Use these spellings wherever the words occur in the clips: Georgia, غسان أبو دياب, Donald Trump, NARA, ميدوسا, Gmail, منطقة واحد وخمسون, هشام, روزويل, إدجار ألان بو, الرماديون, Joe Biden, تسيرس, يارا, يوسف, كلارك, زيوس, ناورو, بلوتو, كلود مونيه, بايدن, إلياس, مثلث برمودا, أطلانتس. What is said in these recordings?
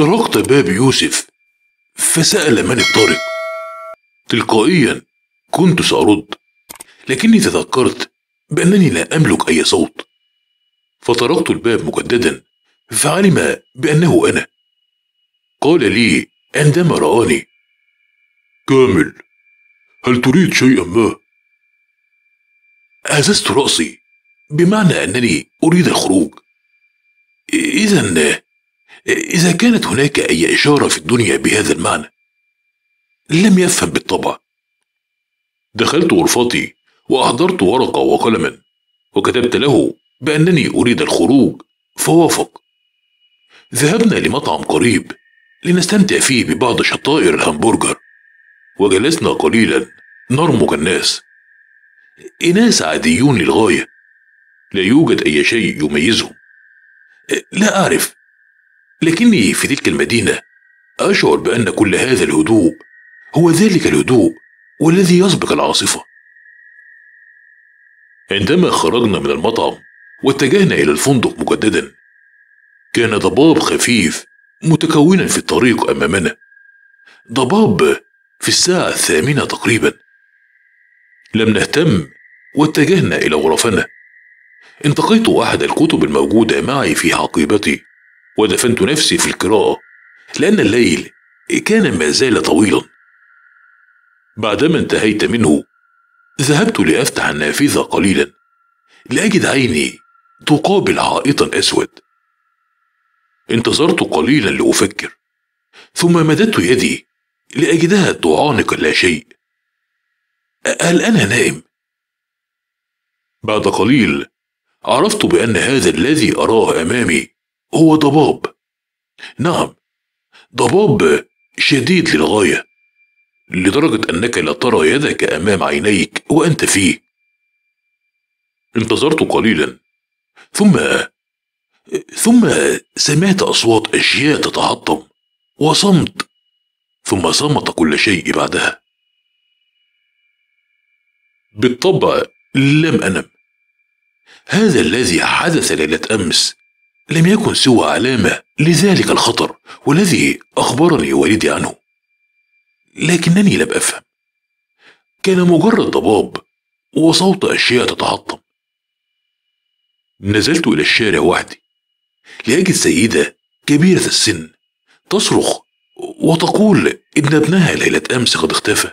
طرقت باب يوسف فسأل من الطارق. تلقائيا كنت سأرد، لكني تذكرت بأنني لا أملك أي صوت، فطرقت الباب مجددا فعلم بأنه أنا. قال لي عندما رآني: كامل، هل تريد شيئا ما؟ هززت رأسي بمعنى أنني أريد الخروج. إذا كانت هناك أي إشارة في الدنيا بهذا المعنى. لم يفهم بالطبع. دخلت غرفتي وأحضرت ورقة وقلما وكتبت له بأنني أريد الخروج فوافق. ذهبنا لمطعم قريب لنستمتع فيه ببعض شطائر الهمبرجر، وجلسنا قليلا نرمق الناس. إناس عاديون للغاية، لا يوجد أي شيء يميزهم. لا أعرف، لكني في تلك المدينة أشعر بأن كل هذا الهدوء هو ذلك الهدوء والذي يسبق العاصفة. عندما خرجنا من المطعم واتجهنا إلى الفندق مجددا، كان ضباب خفيف متكونا في الطريق أمامنا، ضباب في الساعة 8 تقريبا. لم نهتم واتجهنا إلى غرفنا. انتقيت أحد الكتب الموجودة معي في حقيبتي ودفنت نفسي في القراءة، لأن الليل كان ما زال طويلا. بعدما انتهيت منه ذهبت لأفتح النافذة قليلا لأجد عيني تقابل حائطا أسود. انتظرت قليلا لأفكر، ثم مددت يدي لأجدها تعانق لا شيء. هل أنا نائم؟ بعد قليل عرفت بأن هذا الذي أراه أمامي هو ضباب. نعم، ضباب شديد للغاية، لدرجة أنك لا ترى يدك أمام عينيك وأنت فيه. انتظرت قليلا ثم سمعت أصوات أشياء تتحطم وصمت، ثم صمت كل شيء بعدها. بالطبع لم أنم. هذا الذي حدث ليلة أمس لم يكن سوى علامة لذلك الخطر والذي أخبرني والدي عنه، لكنني لم أفهم. كان مجرد ضباب وصوت أشياء تتحطم. نزلت إلى الشارع وحدي لأجد سيدة كبيرة السن تصرخ وتقول إن ابنها ليلة أمس قد اختفى.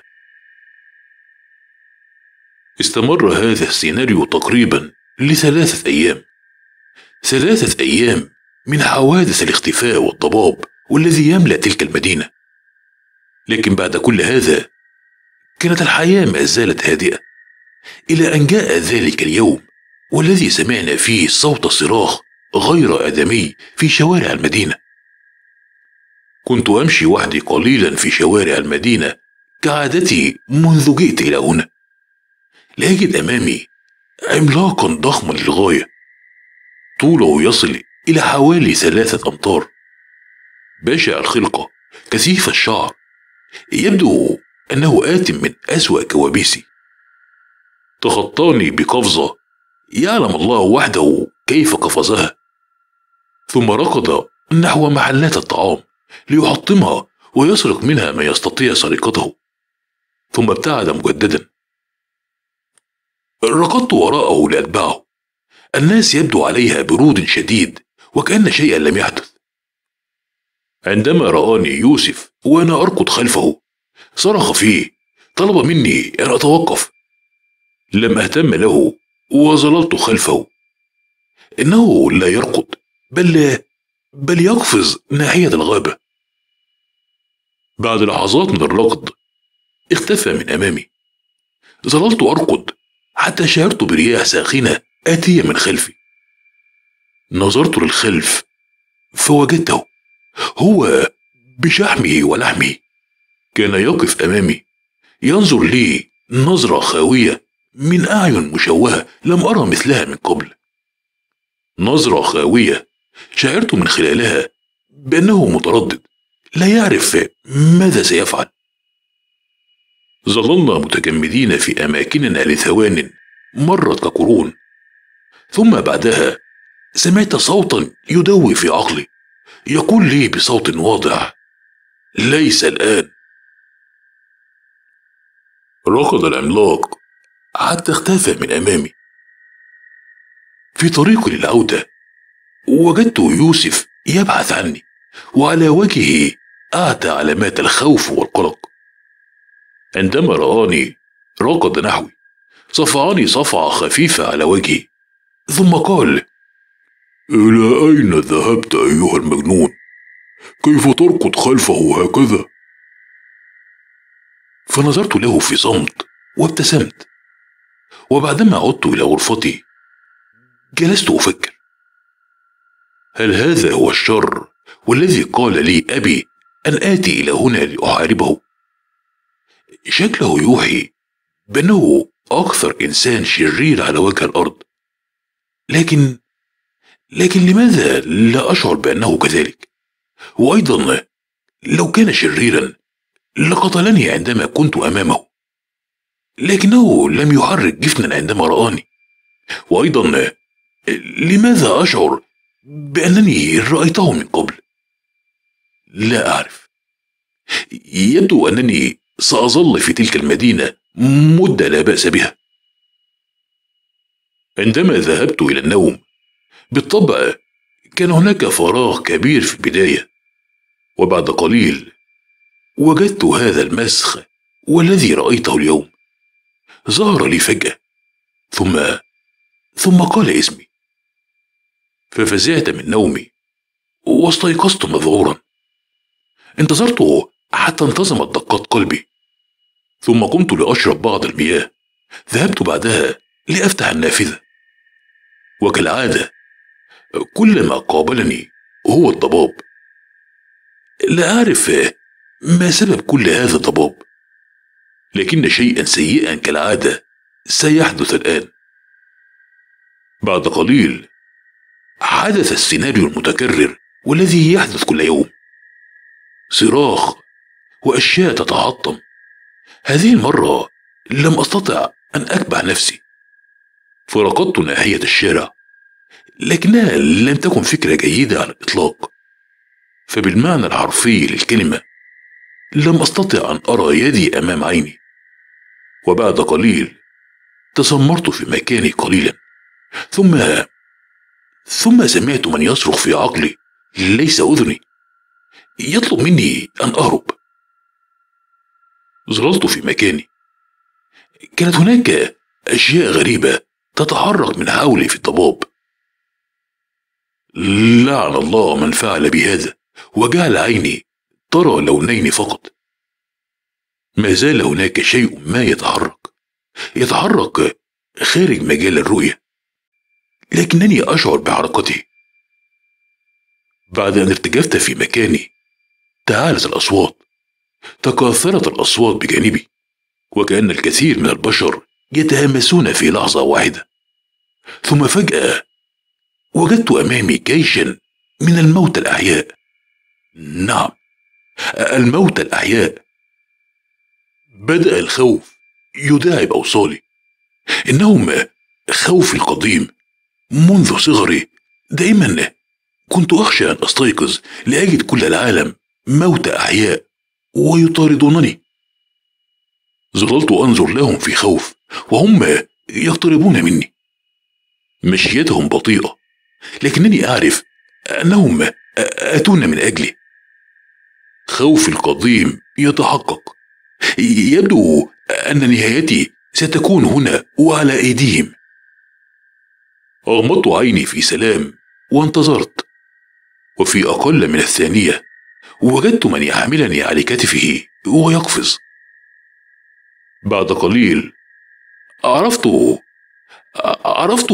استمر هذا السيناريو تقريبا لثلاثة أيام. 3 أيام من حوادث الاختفاء والضباب والذي يملأ تلك المدينة. لكن بعد كل هذا كانت الحياة ما زالت هادئة، إلى أن جاء ذلك اليوم والذي سمعنا فيه صوت صراخ غير آدمي في شوارع المدينة. كنت أمشي وحدي قليلا في شوارع المدينة كعادتي منذ جئت إلى هنا، لأجد أمامي عملاقا ضخما للغاية، طوله يصل إلى حوالي 3 أمتار، بشع الخلقة، كثيف الشعر، يبدو أنه آت من أسوأ كوابيسي. تخطاني بقفزة يعلم الله وحده كيف قفزها، ثم ركض نحو محلات الطعام ليحطمها ويسرق منها ما يستطيع سرقته، ثم ابتعد مجددا. ركضت وراءه لأتبعه. الناس يبدو عليها برود شديد وكأن شيئا لم يحدث. عندما رآني يوسف وأنا أركض خلفه صرخ فيه، طلب مني أن أتوقف. لم أهتم له وظللت خلفه. إنه لا يركض بل يقفز ناحية الغابة. بعد لحظات من الركض اختفى من أمامي. ظللت أركض حتى شعرت برياح ساخنة آتية من خلفي. نظرت للخلف فوجدته هو بشحمه ولحمه. كان يقف أمامي ينظر لي نظرة خاوية من أعين مشوهة لم أرى مثلها من قبل. نظرة خاوية شعرت من خلالها بأنه متردد لا يعرف ماذا سيفعل. ظللنا متجمدين في أماكننا لثوان مرت كقرون، ثم بعدها سمعت صوتا يدوي في عقلي يقول لي بصوت واضح: ليس الآن. ركض العملاق حتى اختفى من أمامي. في طريقي للعودة وجدت يوسف يبحث عني، وعلى وجهه أعتى علامات الخوف والقلق. عندما رآني ركض نحوي، صفعني صفعة خفيفة على وجهي، ثم قال: إلى أين ذهبت أيها المجنون؟ كيف تركض خلفه هكذا؟ فنظرت له في صمت وابتسمت، وبعدما عدت إلى غرفتي جلست أفكر: هل هذا هو الشر والذي قال لي أبي أن آتي إلى هنا لأحاربه؟ شكله يوحي بأنه أكثر إنسان شرير على وجه الأرض، لكن لماذا لا أشعر بأنه كذلك؟ وأيضا لو كان شريرا لقتلني عندما كنت أمامه، لكنه لم يحرك جفنا عندما رآني. وأيضا لماذا أشعر بأنني رأيته من قبل؟ لا أعرف. يبدو أنني سأظل في تلك المدينة مدة لا بأس بها. عندما ذهبت إلى النوم بالطبع كان هناك فراغ كبير في البداية، وبعد قليل وجدت هذا المسخ والذي رأيته اليوم ظهر لي فجأة، ثم قال اسمي، ففزعت من نومي واستيقظت مذعورا. انتظرته حتى انتظمت دقات قلبي، ثم قمت لأشرب بعض المياه. ذهبت بعدها لأفتح النافذة، وكالعادة كل ما قابلني هو الضباب. لا أعرف ما سبب كل هذا الضباب، لكن شيئا سيئا كالعادة سيحدث الآن. بعد قليل حدث السيناريو المتكرر والذي يحدث كل يوم: صراخ وأشياء تتعطم. هذه المرة لم أستطع أن أكبح نفسي، فرقدت ناحية الشارع، لكنها لم تكن فكرة جيدة على الإطلاق، فبالمعنى الحرفي للكلمة لم أستطع أن أرى يدي أمام عيني. وبعد قليل تسمرت في مكاني قليلا، ثم سمعت من يصرخ في عقلي ليس أذني، يطلب مني أن أهرب. ظللت في مكاني. كانت هناك أشياء غريبة تتحرك من حولي في الضباب. لعن الله من فعل بهذا وجعل عيني ترى لونين فقط. ما زال هناك شيء ما يتحرك خارج مجال الرؤية، لكنني أشعر بحركته. بعد أن ارتجفت في مكاني تعالت الأصوات، تكاثرت الأصوات بجانبي، وكأن الكثير من البشر يتهامسون في لحظة واحدة. ثم فجأة وجدت أمامي جيشا من الموتى الأحياء. نعم، الموتى الأحياء. بدأ الخوف يداعب أوصالي. إنهم خوفي القديم منذ صغري. دائما كنت أخشى أن أستيقظ لأجد كل العالم موتى أحياء ويطاردونني. ظللت أنظر لهم في خوف وهم يقتربون مني. مشيتهم بطيئة، لكنني أعرف أنهم أتون من أجلي. خوفي القديم يتحقق. يبدو أن نهايتي ستكون هنا وعلى أيديهم. أغمضت عيني في سلام وانتظرت، وفي أقل من الثانية وجدت من يحملني على كتفه ويقفز. بعد قليل عرفت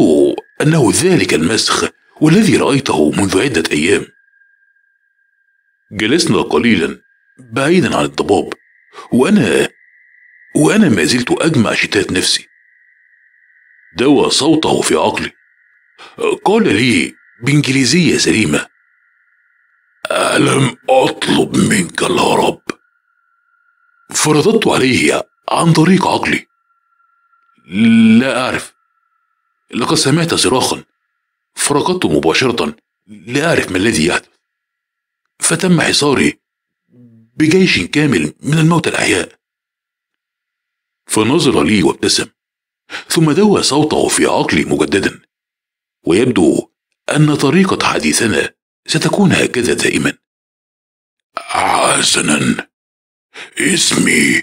أنه ذلك المسخ والذي رأيته منذ عدة أيام. جلسنا قليلا بعيدا عن الضباب، وأنا ما زلت أجمع شتات نفسي. دوى صوته في عقلي. قال لي بإنجليزية سليمة: ألم أطلب منك الهرب؟ فرددت عليه عن طريق عقلي: لا أعرف، لقد سمعت صراخا. فرقدت مباشرة لا أعرف ما الذي يحدث. فتم حصاري بجيش كامل من الموتى الأحياء. فنظر لي وابتسم، ثم دوى صوته في عقلي مجددا، ويبدو أن طريقة حديثنا ستكون هكذا دائما. حسنا، اسمي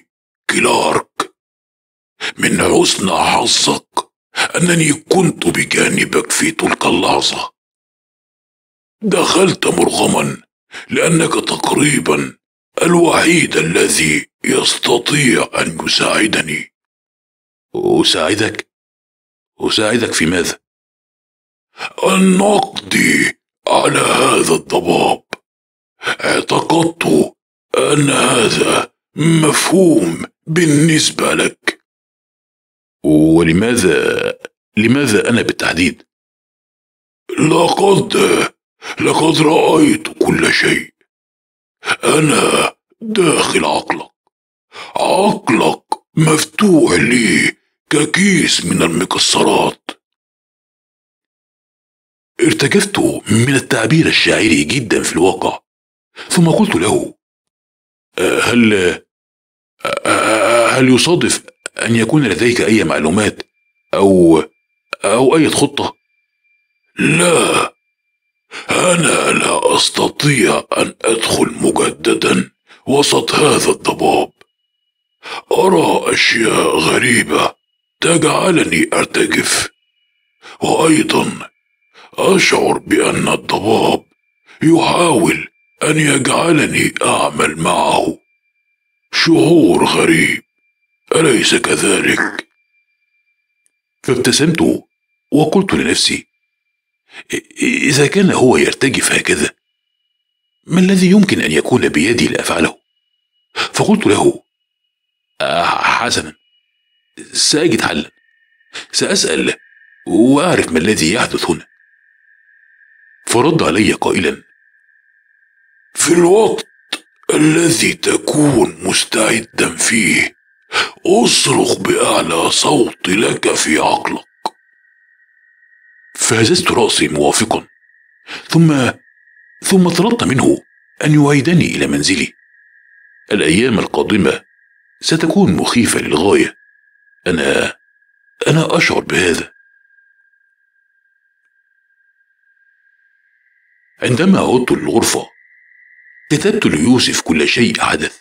كلارك. من حسن حظك أنني كنت بجانبك في تلك اللحظة. دخلت مرغما لأنك تقريبا الوحيد الذي يستطيع أن يساعدني. أساعدك في ماذا؟ أن أقضي على هذا الضباب. اعتقدت أن هذا مفهوم بالنسبة لك. ولماذا أنا بالتحديد؟ لقد رأيت كل شيء. أنا داخل عقلك. عقلك مفتوح لي ككيس من المكسرات. ارتجفت من التعبير الشاعري جدا في الواقع، ثم قلت له: هل يصادف أن يكون لديك أي معلومات أو أي خطة؟ لا، أنا لا أستطيع أن أدخل مجددا وسط هذا الضباب. أرى أشياء غريبة تجعلني أرتجف، وأيضا أشعر بأن الضباب يحاول أن يجعلني أعمل معه. شعور غريب، أليس كذلك؟ فابتسمت وقلت لنفسي: إذا كان هو يرتجف هكذا، ما الذي يمكن أن يكون بيدي لأفعله؟ فقلت له: حسنا، سأجد حلا. سأسأل وأعرف ما الذي يحدث هنا. فرد علي قائلا: في الوقت الذي تكون مستعدا فيه، أصرخ بأعلى صوت لك في عقلك. فهززت رأسي موافقا، ثم طلبت منه أن يعيدني إلى منزلي. الأيام القادمة ستكون مخيفة للغاية، أنا أشعر بهذا. عندما عدت للغرفة، كتبت ليوسف كل شيء حدث.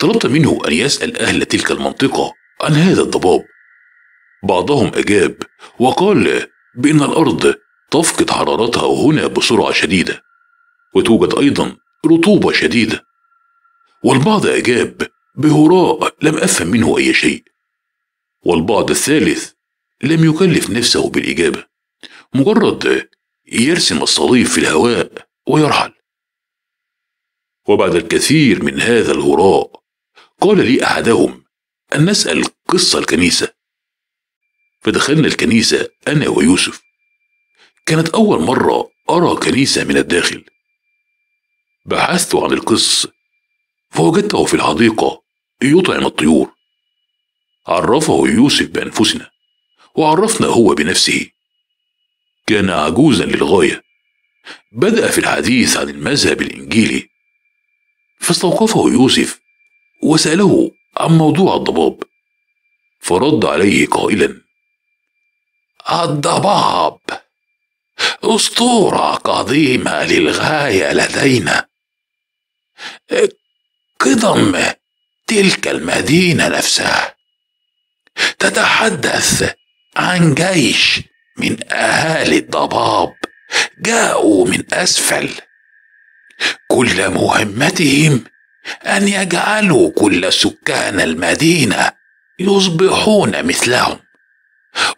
طلبت منه أن يسأل أهل تلك المنطقة عن هذا الضباب. بعضهم أجاب وقال بأن الأرض تفقد حرارتها هنا بسرعة شديدة، وتوجد أيضا رطوبة شديدة. والبعض أجاب بهراء لم أفهم منه أي شيء، والبعض الثالث لم يكلف نفسه بالإجابة، مجرد يرسم الصليب في الهواء ويرحل. وبعد الكثير من هذا الهراء، قال لي أحدهم أن نسأل قصة الكنيسة. فدخلنا الكنيسة أنا ويوسف. كانت أول مرة أرى كنيسة من الداخل. بحثت عن القس فوجدته في الحديقة يطعم الطيور. عرفه يوسف بأنفسنا، وعرفنا هو بنفسه. كان عجوزا للغاية. بدأ في الحديث عن المذهب الإنجيلي، فاستوقفه يوسف وسأله عن موضوع الضباب. فرد عليه قائلا: الضباب أسطورة قديمة للغاية لدينا. قدم تلك المدينة نفسها تتحدث عن جيش من أهالي الضباب جاءوا من أسفل. كل مهمتهم أن يجعلوا كل سكان المدينة يصبحون مثلهم،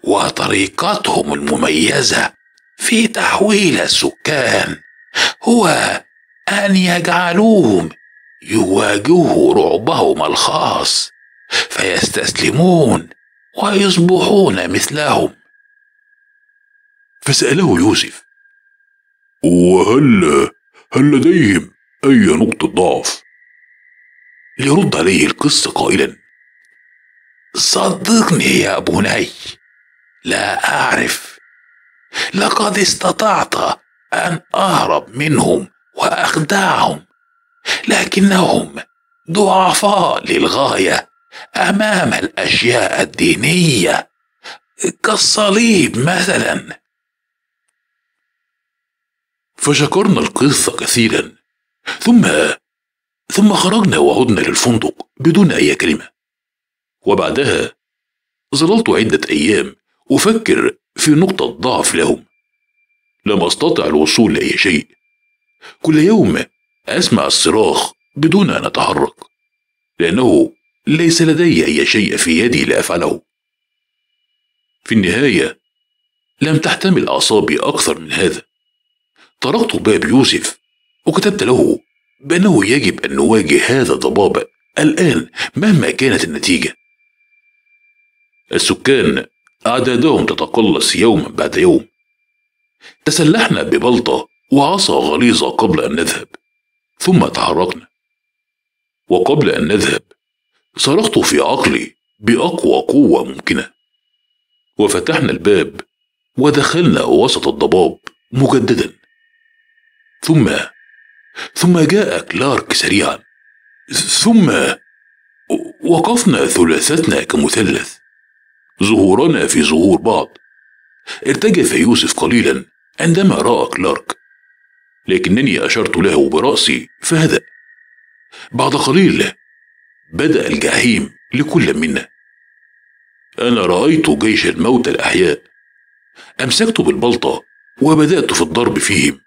وطريقتهم المميزة في تحويل السكان هو أن يجعلوهم يواجهوا رعبهم الخاص فيستسلمون ويصبحون مثلهم. فسأله يوسف: وهل لديهم أي نقطة ضعف؟ ليرد عليه القس قائلا: صدقني يا بني، لا أعرف. لقد استطعت أن أهرب منهم وأخدعهم، لكنهم ضعفاء للغاية أمام الأشياء الدينية كالصليب مثلا. فشكرنا القصة كثيرا ثم خرجنا وعدنا للفندق بدون أي كلمة. وبعدها ظللت عدة أيام أفكر في نقطة ضعف لهم. لم أستطع الوصول لأي شيء. كل يوم أسمع الصراخ بدون أن أتحرك، لأنه ليس لدي أي شيء في يدي لأفعله. في النهاية لم تحتمل أعصابي أكثر من هذا. طرقت باب يوسف وكتبت له بأنه يجب أن نواجه هذا الضباب الآن مهما كانت النتيجة. السكان أعدادهم تتقلص يوما بعد يوم. تسلحنا ببلطة وعصا غليظة قبل أن نذهب، ثم تحركنا. وقبل أن نذهب صرخت في عقلي بأقوى قوة ممكنة، وفتحنا الباب ودخلنا وسط الضباب مجددا. ثم جاء كلارك سريعا، ثم وقفنا ثلاثتنا كمثلث، ظهورنا في ظهور بعض. ارتجف يوسف قليلا عندما رأى كلارك، لكنني أشرت له برأسي فهدأ. بعد قليل بدأ الجحيم لكل منا. أنا رأيت جيش الموتى الأحياء. أمسكت بالبلطة وبدأت في الضرب فيهم.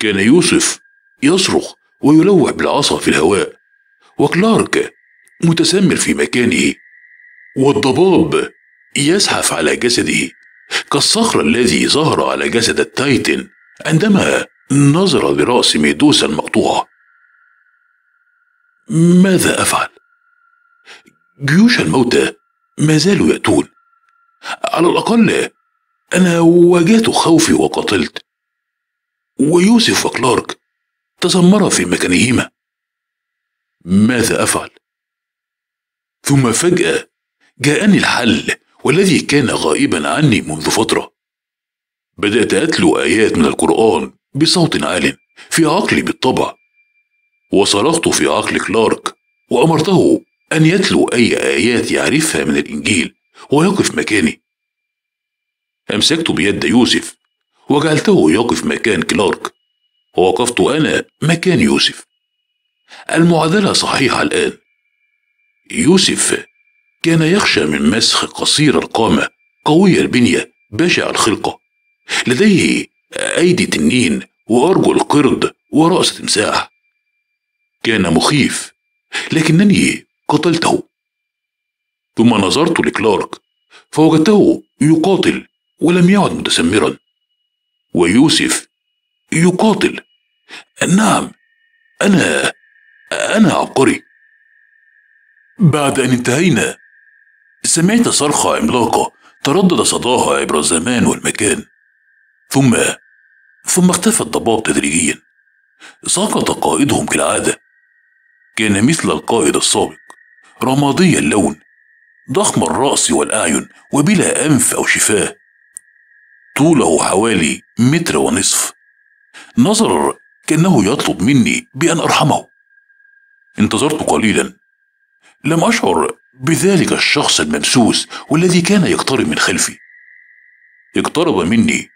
كان يوسف يصرخ ويلوح بالعصا في الهواء، وكلارك متسمر في مكانه، والضباب يزحف على جسده كالصخر الذي ظهر على جسد التايتن عندما نظر لرأس ميدوسا المقطوعة. ماذا أفعل؟ جيوش الموتى ما زالوا يأتون. على الأقل أنا واجهت خوفي وقتلت، ويوسف وكلارك تسمرا في مكانهما. ماذا أفعل؟ ثم فجأة جاءني الحل، والذي كان غائبا عني منذ فترة. بدأت أتلو آيات من القرآن بصوت عال في عقلي بالطبع، وصرخت في عقل كلارك وأمرته أن يتلو أي آيات يعرفها من الإنجيل ويقف مكاني. أمسكت بيد يوسف وجعلته يقف مكان كلارك، ووقفت أنا مكان يوسف. المعادلة صحيحة الآن. يوسف كان يخشى من مسخ قصير القامة قوي البنية بشع الخلقة، لديه أيدي تنين وأرجل قرد ورأس تمساح. كان مخيف، لكنني قتلته. ثم نظرت لكلارك فوجدته يقاتل ولم يعد متسمرا، ويوسف يقاتل. نعم، أنا عبقري. بعد أن انتهينا سمعت صرخة عملاقة تردد صداها عبر الزمان والمكان، ثم اختفى الضباب تدريجيا. سقط قائدهم كالعادة. كان مثل القائد السابق، رمادي اللون، ضخم الرأس والأعين، وبلا أنف أو شفاه. طوله حوالي 1.5 متر. نظر كأنه يطلب مني بأن أرحمه. انتظرت قليلا. لم أشعر بذلك الشخص الممسوس والذي كان يقترب من خلفي. اقترب مني،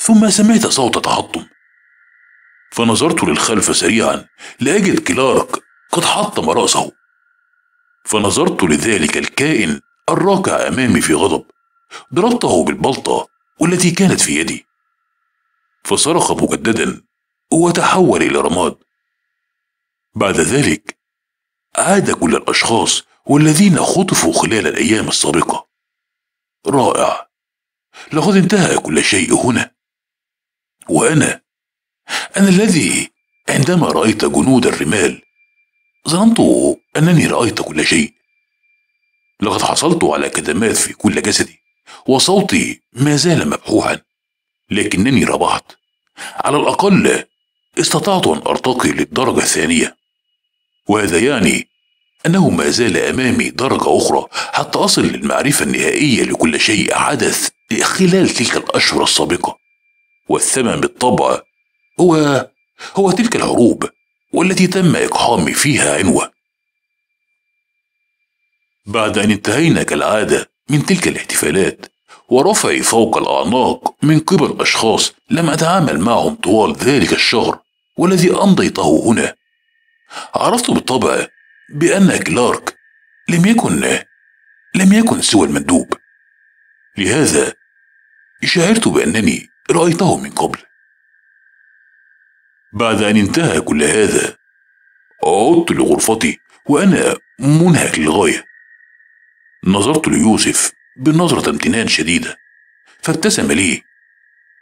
ثم سمعت صوت تحطم. فنظرت للخلف سريعا لأجد كلارك قد حطم رأسه. فنظرت لذلك الكائن الراكع أمامي في غضب. ضربته بالبلطة والتي كانت في يدي، فصرخ مجددا وتحول إلى رماد. بعد ذلك عاد كل الأشخاص والذين خطفوا خلال الأيام السابقة. رائع، لقد انتهى كل شيء هنا. وأنا الذي عندما رأيت جنود الرمال ظننت أنني رأيت كل شيء. لقد حصلت على كدمات في كل جسدي، وصوتي ما زال مبحوحا، لكنني ربحت. على الأقل استطعت أن أرتقي للدرجة الثانية، وهذا يعني أنه ما زال أمامي درجة أخرى حتى أصل للمعرفة النهائية لكل شيء حدث خلال تلك الأشهر السابقة. والثمن بالطبع هو تلك الحروب والتي تم إقحامي فيها عنوة. بعد أن انتهينا كالعادة من تلك الاحتفالات ورفعي فوق الأعناق من قبل أشخاص لم أتعامل معهم طوال ذلك الشهر والذي أمضيته هنا، عرفت بالطبع بأن كلارك لم يكن سوى المندوب، لهذا شعرت بأنني رأيته من قبل. بعد أن انتهى كل هذا عدت لغرفتي وأنا منهك للغاية. نظرت ليوسف بنظرة امتنان شديدة فابتسم لي،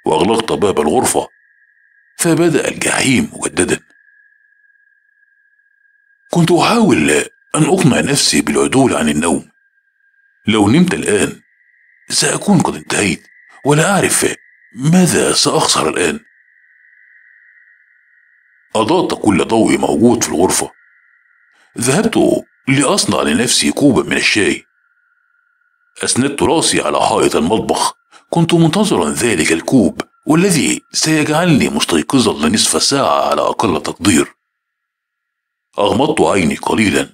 وأغلقت باب الغرفة فبدأ الجحيم مجددا. كنت أحاول أن أقنع نفسي بالعدول عن النوم، لو نمت الآن سأكون قد انتهيت ولا أعرف ماذا سأخسر الآن. أضاءت كل ضوء موجود في الغرفة. ذهبت لأصنع لنفسي كوبا من الشاي، أسندت راسي على حائط المطبخ، كنت منتظرا ذلك الكوب والذي سيجعلني مستيقظا لنصف ساعة على أقل تقدير. أغمضت عيني قليلا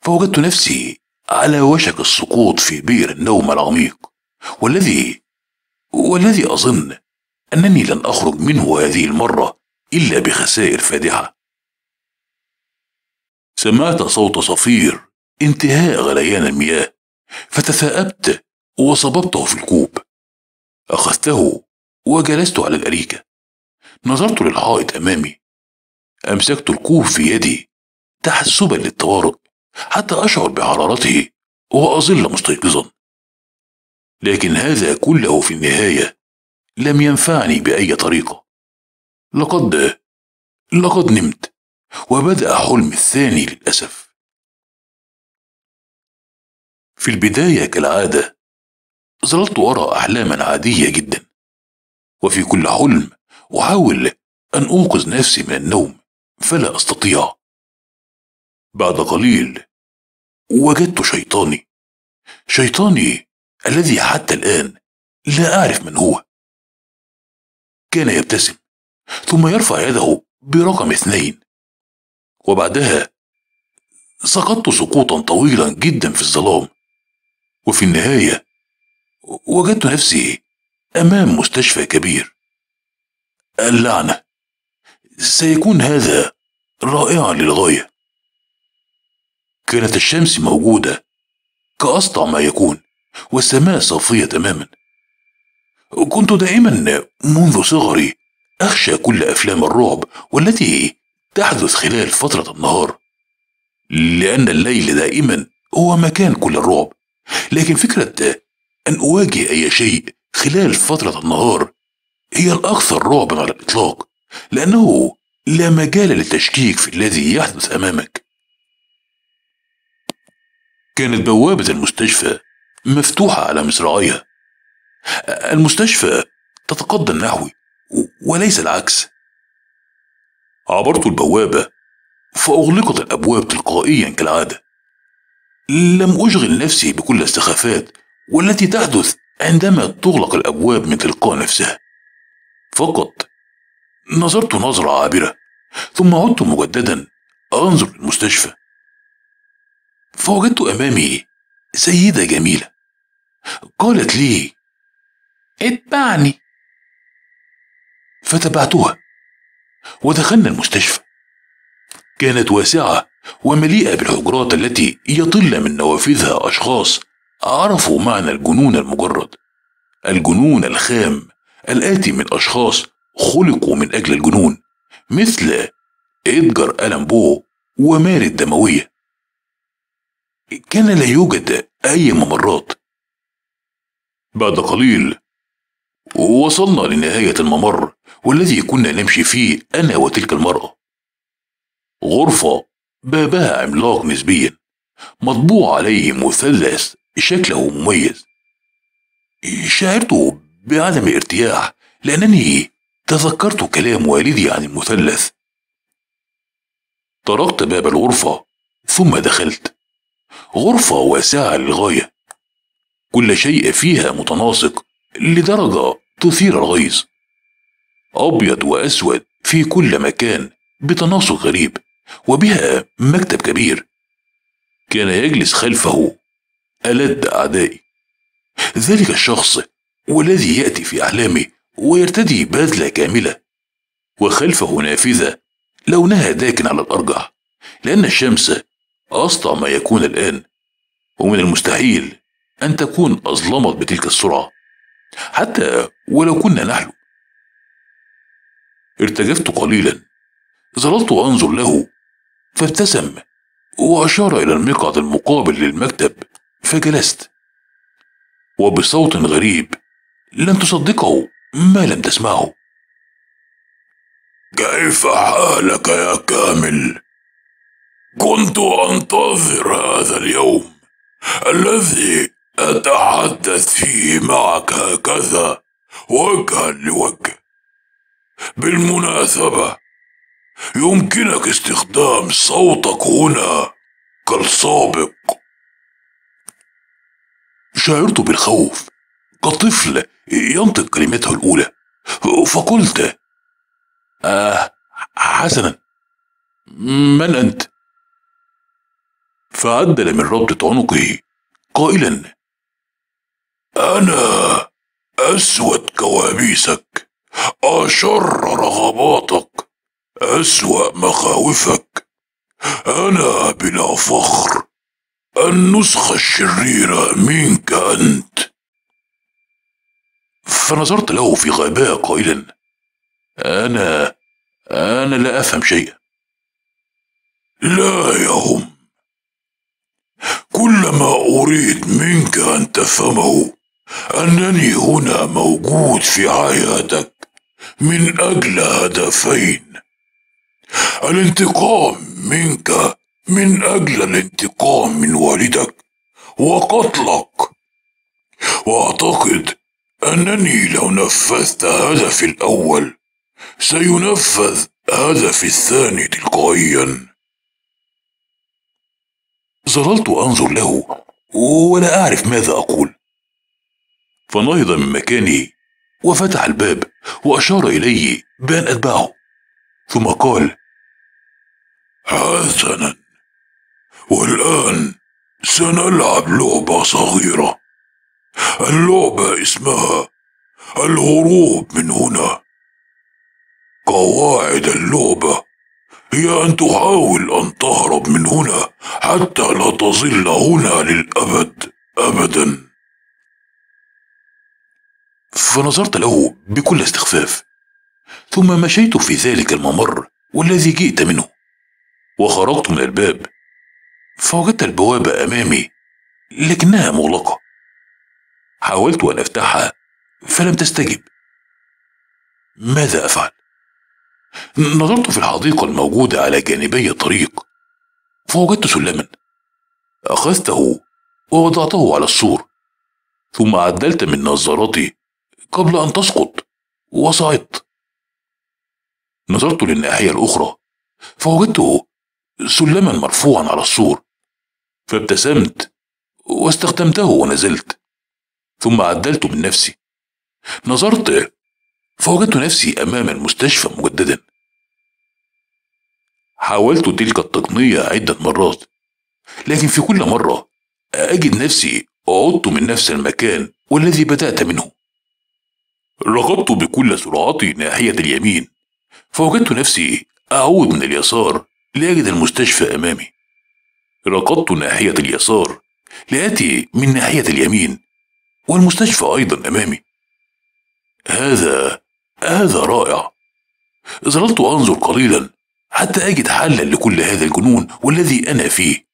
فوجدت نفسي على وشك السقوط في بئر النوم العميق والذي أظن أنني لن أخرج منه هذه المرة إلا بخسائر فادحة. سمعت صوت صفير انتهاء غليان المياه فتثاءبت وصببته في الكوب، أخذته وجلست على الأريكة. نظرت للحائط أمامي، أمسكت الكوب في يدي تحسبا للطوارئ حتى أشعر بحرارته وأظل مستيقظا، لكن هذا كله في النهاية لم ينفعني بأي طريقة. لقد نمت وبدأ حلمي الثاني للأسف. في البداية كالعادة ظلت أرى أحلاما عادية جدا، وفي كل حلم أحاول أن أوقظ نفسي من النوم فلا أستطيع. بعد قليل وجدت شيطاني الذي حتى الآن لا أعرف من هو. كان يبتسم ثم يرفع يده برقم 2، وبعدها سقطت سقوطا طويلا جدا في الظلام، وفي النهاية وجدت نفسي أمام مستشفى كبير. اللعنة، سيكون هذا رائعا للغاية. كانت الشمس موجودة كأسطع ما يكون والسماء صافية تماما. كنت دائما منذ صغري أخشى كل أفلام الرعب والتي تحدث خلال فترة النهار، لأن الليل دائما هو مكان كل الرعب، لكن فكرة أن أواجه أي شيء خلال فترة النهار هي الأكثر رعبا على الإطلاق، لأنه لا مجال للتشكيك في الذي يحدث أمامك. كانت بوابة المستشفى مفتوحة على مصراعيها، المستشفى تتقدم نحوي وليس العكس. عبرت البوابة فأغلقت الأبواب تلقائيا كالعادة. لم أشغل نفسي بكل الاستخفافات والتي تحدث عندما تغلق الأبواب من تلقاء نفسها، فقط نظرت نظرة عابرة ثم عدت مجددا أنظر للمستشفى. فوجدت أمامي سيدة جميلة، قالت لي اتبعني، فتبعتها ودخلنا المستشفى. كانت واسعة ومليئة بالحجرات التي يطل من نوافذها أشخاص عرفوا معنى الجنون المجرد، الجنون الخام الآتي من أشخاص خلقوا من أجل الجنون، مثل إدجار ألان بو وماري الدموية. كان لا يوجد أي ممرات. بعد قليل وصلنا لنهاية الممر والذي كنا نمشي فيه أنا وتلك المرأة. غرفة بابها عملاق نسبيا مطبوع عليه مثلث شكله مميز. شعرت بعدم ارتياح لأنني تذكرت كلام والدي عن المثلث. طرقت باب الغرفة ثم دخلت. غرفة واسعة للغاية، كل شيء فيها متناسق لدرجة تثير الغيظ، أبيض وأسود في كل مكان بتناسق غريب، وبها مكتب كبير كان يجلس خلفه ألد أعدائي، ذلك الشخص والذي يأتي في أحلامي ويرتدي بدلة كاملة وخلفه نافذة لونها داكن على الأرجح، لأن الشمس أسطع ما يكون الآن، ومن المستحيل أن تكون أظلمت بتلك السرعة حتى ولو كنا نحلو. ارتجفت قليلا، ظللت أنظر له فابتسم وأشار إلى المقعد المقابل للمكتب فجلست، وبصوت غريب لن تصدقه ما لم تسمعه: كيف حالك يا كامل؟ كنت أنتظر هذا اليوم الذي أتحدث فيه معك هكذا وجها لوجه. بالمناسبة يمكنك استخدام صوتك هنا كالسابق. شعرت بالخوف كطفل ينطق كلمته الأولى فقلت: حسنا، من أنت؟ فعدل من ربطة عنقه قائلا: أنا أسود كوابيسك، أشر رغباتك، أسوأ مخاوفك، أنا بلا فخر النسخة الشريرة منك أنت. فنظرت له في غباء قائلا: أنا لا أفهم شيئا. لا يهم، كل ما أريد منك أن تفهمه أنني هنا موجود في حياتك من أجل هدفين: الانتقام منك من أجل الانتقام من والدك وقتلك، وأعتقد أنني لو نفذت هدفي الأول سينفذ هدفي الثاني تلقائيا. ظللت أنظر له ولا أعرف ماذا أقول، فنهض من مكاني وفتح الباب وأشار إلي بأن أتبعه، ثم قال: حسنا، والآن سنلعب لعبة صغيرة. اللعبة اسمها الهروب من هنا. قواعد اللعبة هي أن تحاول أن تهرب من هنا حتى لا تظل هنا للأبد أبدا. فنظرت له بكل استخفاف، ثم مشيت في ذلك الممر والذي جئت منه، وخرجت من الباب فوجدت البوابة أمامي لكنها مغلقة. حاولت أن أفتحها فلم تستجب. ماذا أفعل؟ نظرت في الحديقة الموجودة على جانبي الطريق فوجدت سلما، أخذته ووضعته على السور، ثم عدلت من نظارتي قبل أن تسقط وصعدت. نظرت للناحية الأخرى فوجدته سلما مرفوعا على السور، فابتسمت واستخدمته ونزلت، ثم عدلت من نفسي. نظرت فوجدت نفسي أمام المستشفى مجددا. حاولت تلك التقنية عدة مرات، لكن في كل مرة أجد نفسي عدت من نفس المكان والذي بدأت منه. رغبت بكل سرعتي ناحية اليمين فوجدت نفسي أعود من اليسار لأجد المستشفى أمامي. رقدت ناحية اليسار لأتي من ناحية اليمين والمستشفى أيضا أمامي. هذا رائع. ظللت أنظر قليلا حتى أجد حلا لكل هذا الجنون والذي أنا فيه.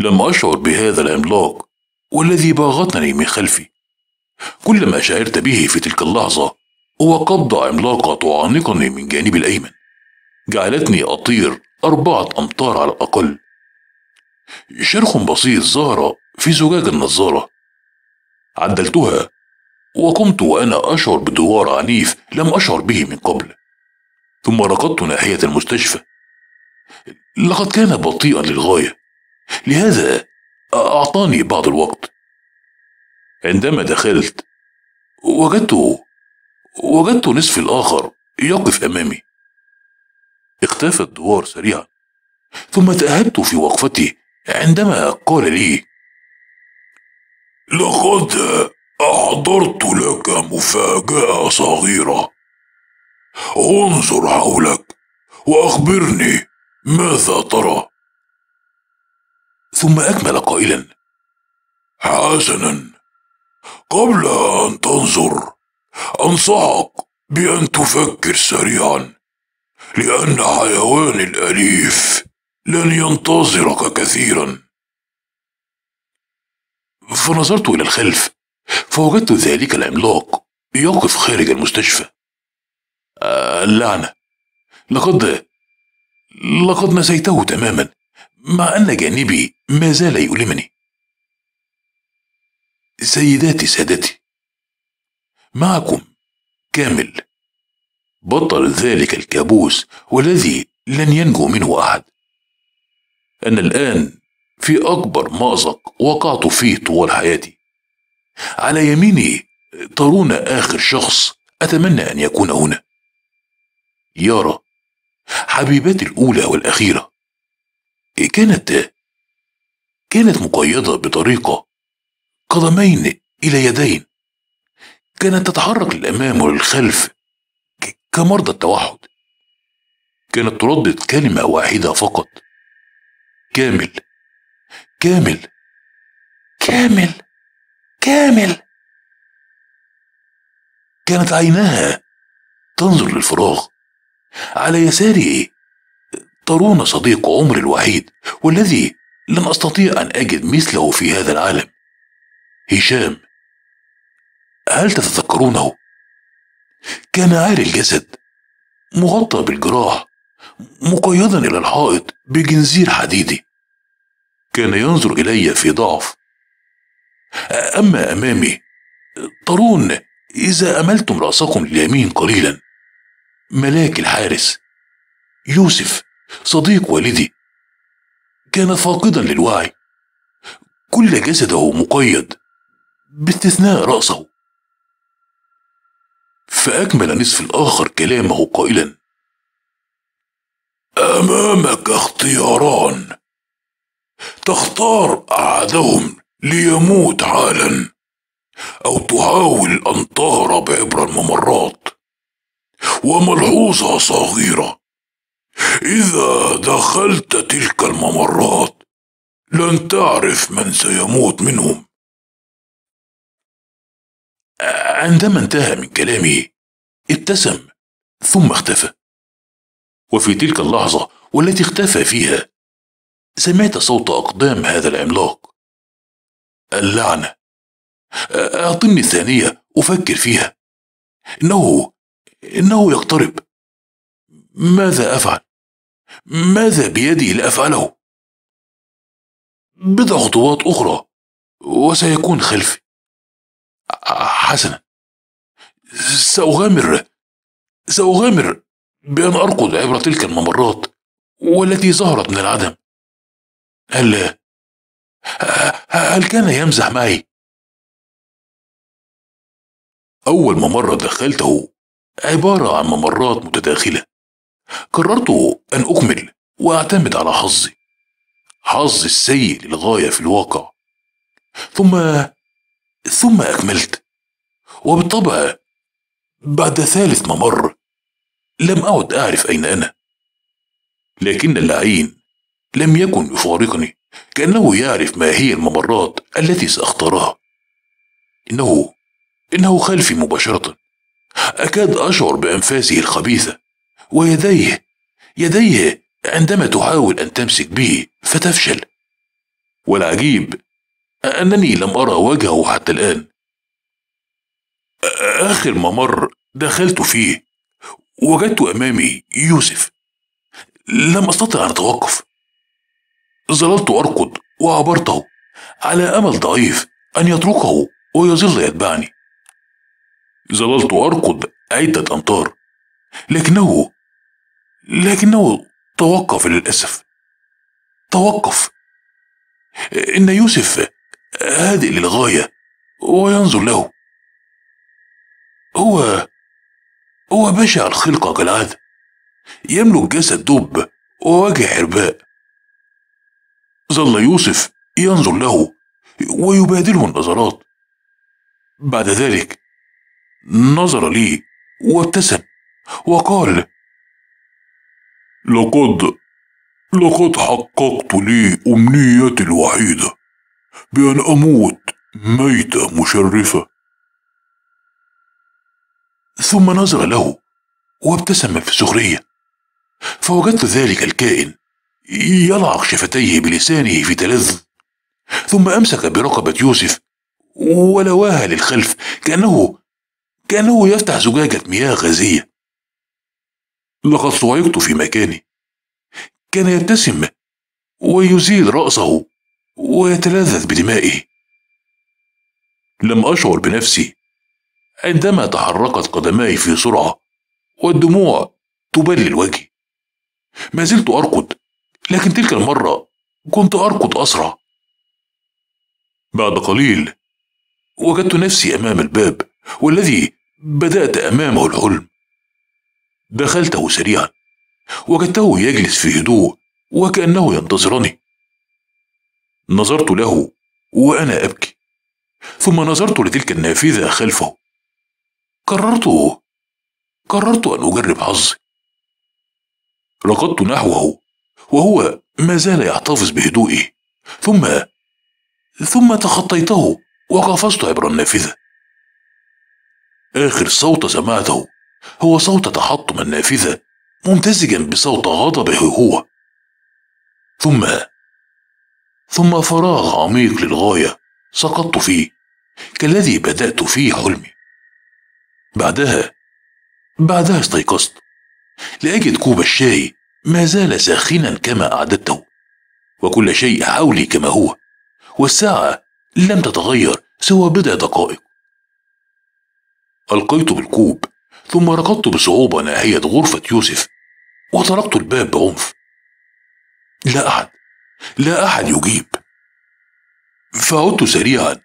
لم أشعر بهذا العملاق والذي باغتني من خلفي. كل ما شعرت به في تلك اللحظة هو قبضة عملاقة تعانقني من جانبي الأيمن، جعلتني أطير 4 أمتار على الأقل. شرخ بسيط ظهر في زجاج النظارة، عدلتها وقمت وأنا أشعر بدوار عنيف لم أشعر به من قبل، ثم ركضت ناحية المستشفى. لقد كان بطيئا للغاية، لهذا أعطاني بعض الوقت. عندما دخلت وجدت نصف الآخر يقف أمامي. اختفى الدوار سريعا ثم تأهبت في وقفتي عندما قال لي: لقد أحضرت لك مفاجأة صغيرة، انظر حولك وأخبرني ماذا ترى. ثم أكمل قائلا: حسنا، قبل أن تنظر أنصحك بأن تفكر سريعا، لأن حيواني الأليف لن ينتظرك كثيرا. فنظرت إلى الخلف فوجدت ذلك العملاق يقف خارج المستشفى. اللعنة، لقد نسيته تماما، مع أن جانبي ما زال يؤلمني. سيداتي سادتي، معكم كامل. بطل ذلك الكابوس والذي لن ينجو منه أحد. أنا الآن في أكبر مأزق وقعت فيه طوال حياتي. على يميني ترون آخر شخص أتمنى أن يكون هنا، يارا، حبيبتي الأولى والأخيرة. كانت مقيدة بطريقة قدمين إلى يدين، كانت تتحرك للأمام وللخلف كمرضى التوحد. كانت تردد كلمة واحدة فقط: كامل كامل كامل كامل. كانت عيناها تنظر للفراغ. على يساري ترون صديق عمري الوحيد والذي لن أستطيع أن أجد مثله في هذا العالم، هشام. هل تتذكرونه؟ كان عاري الجسد، مغطى بالجراح، مقيدا إلى الحائط بجنزير حديدي. كان ينظر إلي في ضعف. أما أمامي ترون، إذا أملتم رأسكم لليمين قليلا، ملاك الحارس، يوسف، صديق والدي. كان فاقدا للوعي، كل جسده مقيد باستثناء رأسه. فأكمل النصف الآخر كلامه قائلا: أمامك اختياران، تختار أحدهم ليموت حالا، أو تحاول أن تهرب عبر الممرات. وملحوظة صغيرة، إذا دخلت تلك الممرات لن تعرف من سيموت منهم. عندما انتهى من كلامي ابتسم ثم اختفى. وفي تلك اللحظة والتي اختفى فيها سمعت صوت أقدام هذا العملاق. اللعنة، أعطني ثانية أفكر فيها. إنه يقترب. ماذا أفعل؟ ماذا بيدي لأفعله؟ بضع خطوات أخرى وسيكون خلفي. حسنا، سأغامر بأن أركض عبر تلك الممرات والتي ظهرت من العدم. هل كان يمزح معي؟ أول ممر دخلته عبارة عن ممرات متداخلة. قررت أن أكمل وأعتمد على حظي السيء للغاية في الواقع. ثم أكملت. وبالطبع بعد ثالث ممر لم أعد أعرف أين أنا، لكن اللعين لم يكن يفارقني، كأنه يعرف ما هي الممرات التي سأختارها. إنه خلفي مباشرة. أكاد أشعر بأنفاسه الخبيثة ويديه عندما تحاول أن تمسك به فتفشل. والعجيب أنني لم أرى وجهه حتى الآن. آخر ممر دخلت فيه وجدت أمامي يوسف. لم أستطع أن أتوقف. ظللت أركض وعبرته على أمل ضعيف أن يتركه ويظل يتبعني. ظللت أركض عدة أمتار، لكنه توقف للأسف. توقف. إن يوسف هادئ للغاية وينظر له. هو هو بشع الخلقة كالعادة، يملك جسد دب ووجه حرباء. ظل يوسف ينظر له ويبادله النظرات. بعد ذلك نظر لي وابتسم وقال: لقد حققت لي أمنيتي الوحيدة بأن أموت ميتة مشرفة. ثم نظر له وابتسم في سخرية، فوجدت ذلك الكائن يلعق شفتيه بلسانه في تلذذ، ثم أمسك برقبة يوسف ولواها للخلف كأنه يفتح زجاجة مياه غازية. لقد صعقت في مكاني. كان يبتسم ويزيل رأسه ويتلذذ بدمائه. لم أشعر بنفسي عندما تحركت قدماي في سرعة والدموع تبلل وجهي. ما زلت أركض، لكن تلك المرة كنت أركض أسرع. بعد قليل وجدت نفسي أمام الباب والذي بدأت أمامه الحلم. دخلته سريعا، وجدته يجلس في هدوء وكأنه ينتظرني. نظرت له وأنا أبكي، ثم نظرت لتلك النافذة خلفه. قررت أن أجرب حظي. ركضت نحوه وهو ما زال يحتفظ بهدوئه، ثم تخطيته وقفزت عبر النافذة. آخر صوت سمعته هو صوت تحطم النافذة ممتزجا بصوت غضبه هو. ثم فراغ عميق للغاية سقطت فيه كالذي بدأت فيه حلمي. بعدها استيقظت لأجد كوب الشاي ما زال ساخنا كما أعددته، وكل شيء حولي كما هو، والساعة لم تتغير سوى بضع دقائق. ألقيت بالكوب، ثم ركضت بصعوبة ناحية غرفة يوسف وطرقت الباب بعنف. لا أحد يجيب. فعدت سريعا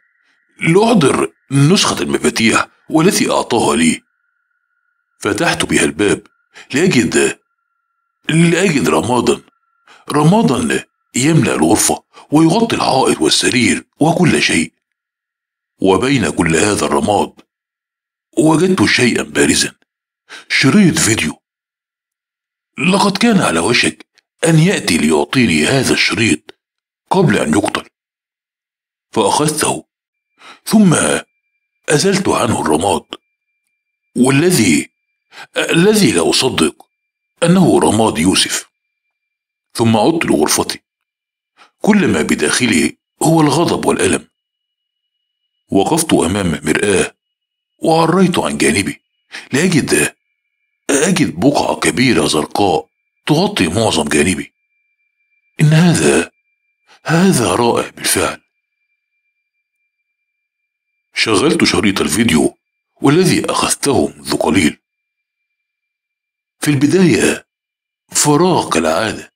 لأحضر نسخة المفاتيح والتي أعطاها لي. فتحت بها الباب لأجد رمادا يملأ الغرفة ويغطي الحائط والسرير وكل شيء. وبين كل هذا الرماد وجدت شيئا بارزا، شريط فيديو. لقد كان على وشك أن يأتي ليعطيني هذا الشريط قبل أن يقتل، فأخذته ثم أزلت عنه الرماد، والذي لا أصدق أنه رماد يوسف. ثم عدت لغرفتي، كل ما بداخلي هو الغضب والألم. وقفت أمام مرآة وعريت عن جانبي لأجد بقعة كبيرة زرقاء تغطي معظم جانبي. إن هذا رائع بالفعل. شغلت شريط الفيديو والذي أخذته منذ قليل. في البداية فراغ كالعادة،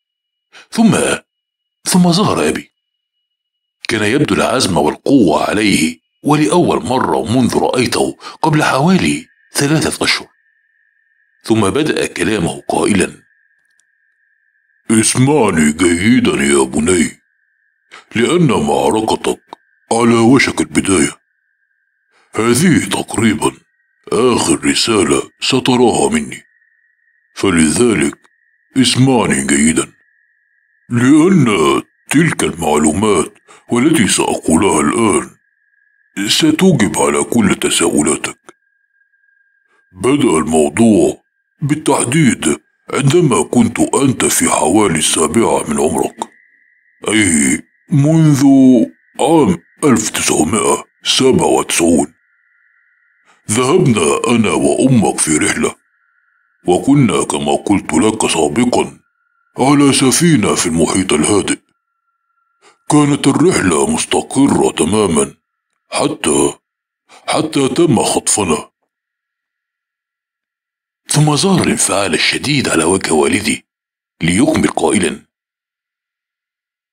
ثم ظهر أبي. كان يبدو العزم والقوة عليه ولأول مرة منذ رأيته قبل حوالي 3 أشهر. ثم بدأ كلامه قائلا: اسمعني جيدا يا بني، لأن معركتك على وشك البداية. هذه تقريبا آخر رسالة ستراها مني، فلذلك اسمعني جيدا، لأن تلك المعلومات والتي سأقولها الآن ستجيب على كل تساؤلاتك. بدأ الموضوع بالتحديد عندما كنت أنت في حوالي 7 من عمرك، أي منذ عام 1997. ذهبنا أنا وأمك في رحلة، وكنا كما قلت لك سابقا على سفينة في المحيط الهادئ. كانت الرحلة مستقرة تماما حتى تم خطفنا. ثم ظهر الانفعال الشديد على وجه والدي ليكمل قائلا: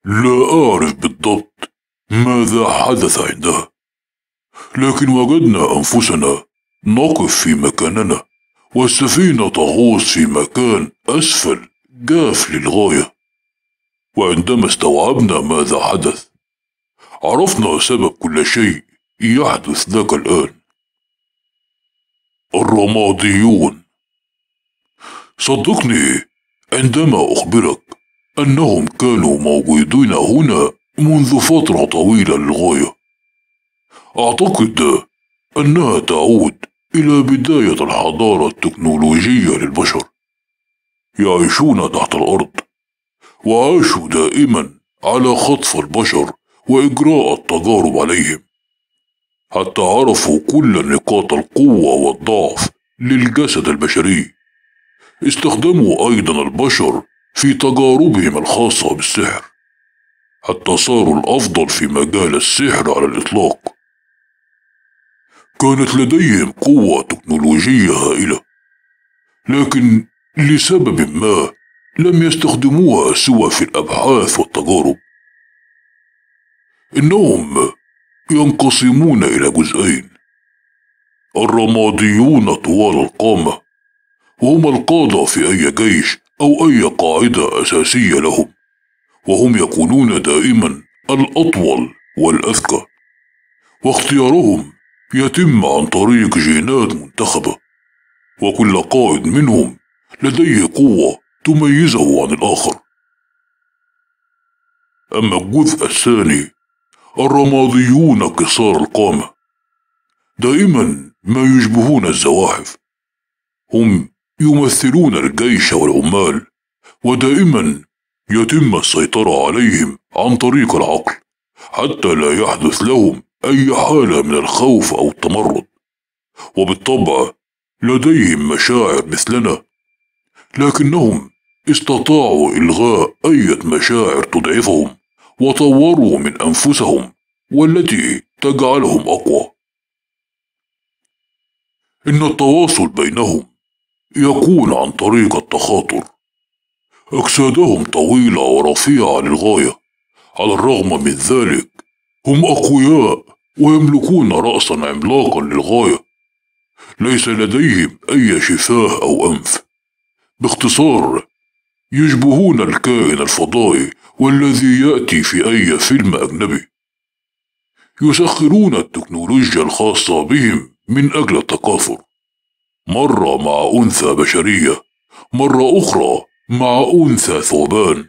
لا أعرف بالضبط ماذا حدث عندها، لكن وجدنا أنفسنا نقف في مكاننا والسفينة تغوص في مكان أسفل جاف للغاية. وعندما استوعبنا ماذا حدث عرفنا سبب كل شيء يحدث ذاك الآن. الرماديون. صدقني عندما أخبرك أنهم كانوا موجودين هنا منذ فترة طويلة للغاية. أعتقد أنها تعود إلى بداية الحضارة التكنولوجية للبشر. يعيشون تحت الأرض وعاشوا دائما على خطف البشر وإجراء التجارب عليهم حتى عرفوا كل نقاط القوة والضعف للجسد البشري. استخدموا أيضا البشر في تجاربهم الخاصة بالسحر حتى صاروا الأفضل في مجال السحر على الإطلاق. كانت لديهم قوة تكنولوجية هائلة، لكن لسبب ما لم يستخدموها سوى في الأبحاث والتجارب. إنهم ينقسمون إلى جزئين، الرماديون طوال القامة وهم القادة في أي جيش أو أي قاعدة أساسية لهم، وهم يكونون دائما الأطول والأذكى، واختيارهم يتم عن طريق جينات منتخبة، وكل قائد منهم لديه قوة تميزه عن الآخر. أما الجزء الثاني، الرماديون قصار القامة دائما ما يشبهون الزواحف. هم يمثلون الجيش والعمال، ودائما يتم السيطرة عليهم عن طريق العقل حتى لا يحدث لهم أي حالة من الخوف أو التمرد. وبالطبع لديهم مشاعر مثلنا، لكنهم استطاعوا إلغاء أي مشاعر تضعفهم وطوروا من أنفسهم والتي تجعلهم أقوى. إن التواصل بينهم يكون عن طريق التخاطر. أجسادهم طويلة ورفيعة للغاية، على الرغم من ذلك هم أقوياء ويملكون رأسا عملاقا للغاية. ليس لديهم أي شفاه أو أنف. باختصار يشبهون الكائن الفضائي والذي يأتي في أي فيلم أجنبي. يسخرون التكنولوجيا الخاصة بهم من أجل التكاثر، مرة مع أنثى بشرية مرة أخرى مع أنثى ثعبان.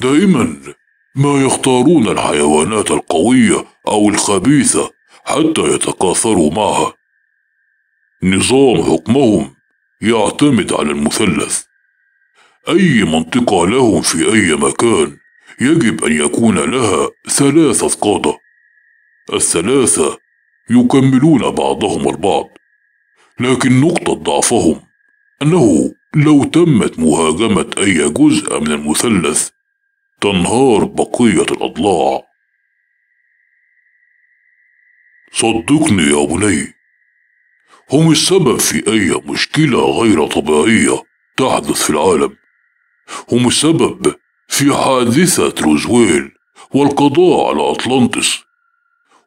دائما ما يختارون الحيوانات القوية أو الخبيثة حتى يتكاثروا معها. نظام حكمهم يعتمد على المثلث. أي منطقة لهم في أي مكان يجب أن يكون لها 3 قادة. ال3 يكملون بعضهم البعض، لكن نقطة ضعفهم أنه لو تمت مهاجمة أي جزء من المثلث تنهار بقية الأضلاع. صدقني يا بني، هم السبب في أي مشكلة غير طبيعية تحدث في العالم. هم السبب في حادثة روزويل والقضاء على أطلانتس.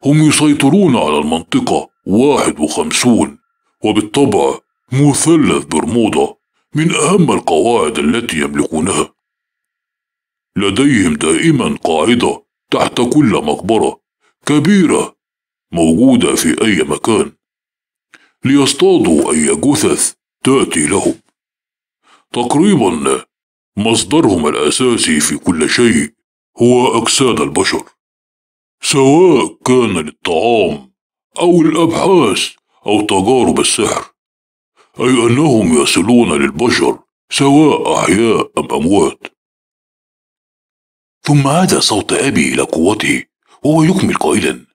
هم يسيطرون على المنطقة 51، وبالطبع مثلث برمودا من أهم القواعد التي يملكونها. لديهم دائما قاعدة تحت كل مقبرة كبيرة موجودة في أي مكان ليصطادوا أي جثث تأتي لهم. تقريبا مصدرهم الأساسي في كل شيء هو أجساد البشر، سواء كان للطعام أو الأبحاث أو تجارب السحر، أي أنهم يصلون للبشر سواء أحياء أم أموات. ثم عاد صوت أبي إلى قوته وهو يكمل قائلا: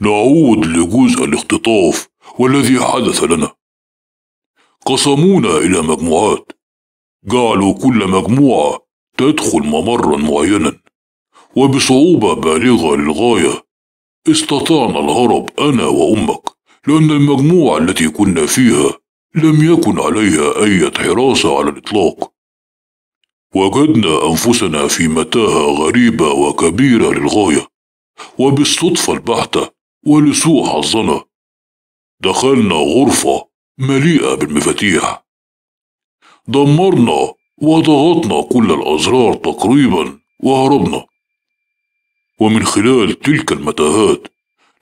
نعود لجزء الاختطاف والذي حدث لنا. قسمونا إلى مجموعات، جعلوا كل مجموعة تدخل ممرا معينا، وبصعوبة بالغة للغاية استطعنا الهرب أنا وأمك، لأن المجموعة التي كنا فيها لم يكن عليها أي حراسة على الإطلاق. وجدنا أنفسنا في متاهة غريبة وكبيرة للغاية، وبالصدفة البحتة ولسوء حظنا دخلنا غرفة مليئة بالمفاتيح. دمرنا وضغطنا كل الأزرار تقريبا وهربنا، ومن خلال تلك المتاهات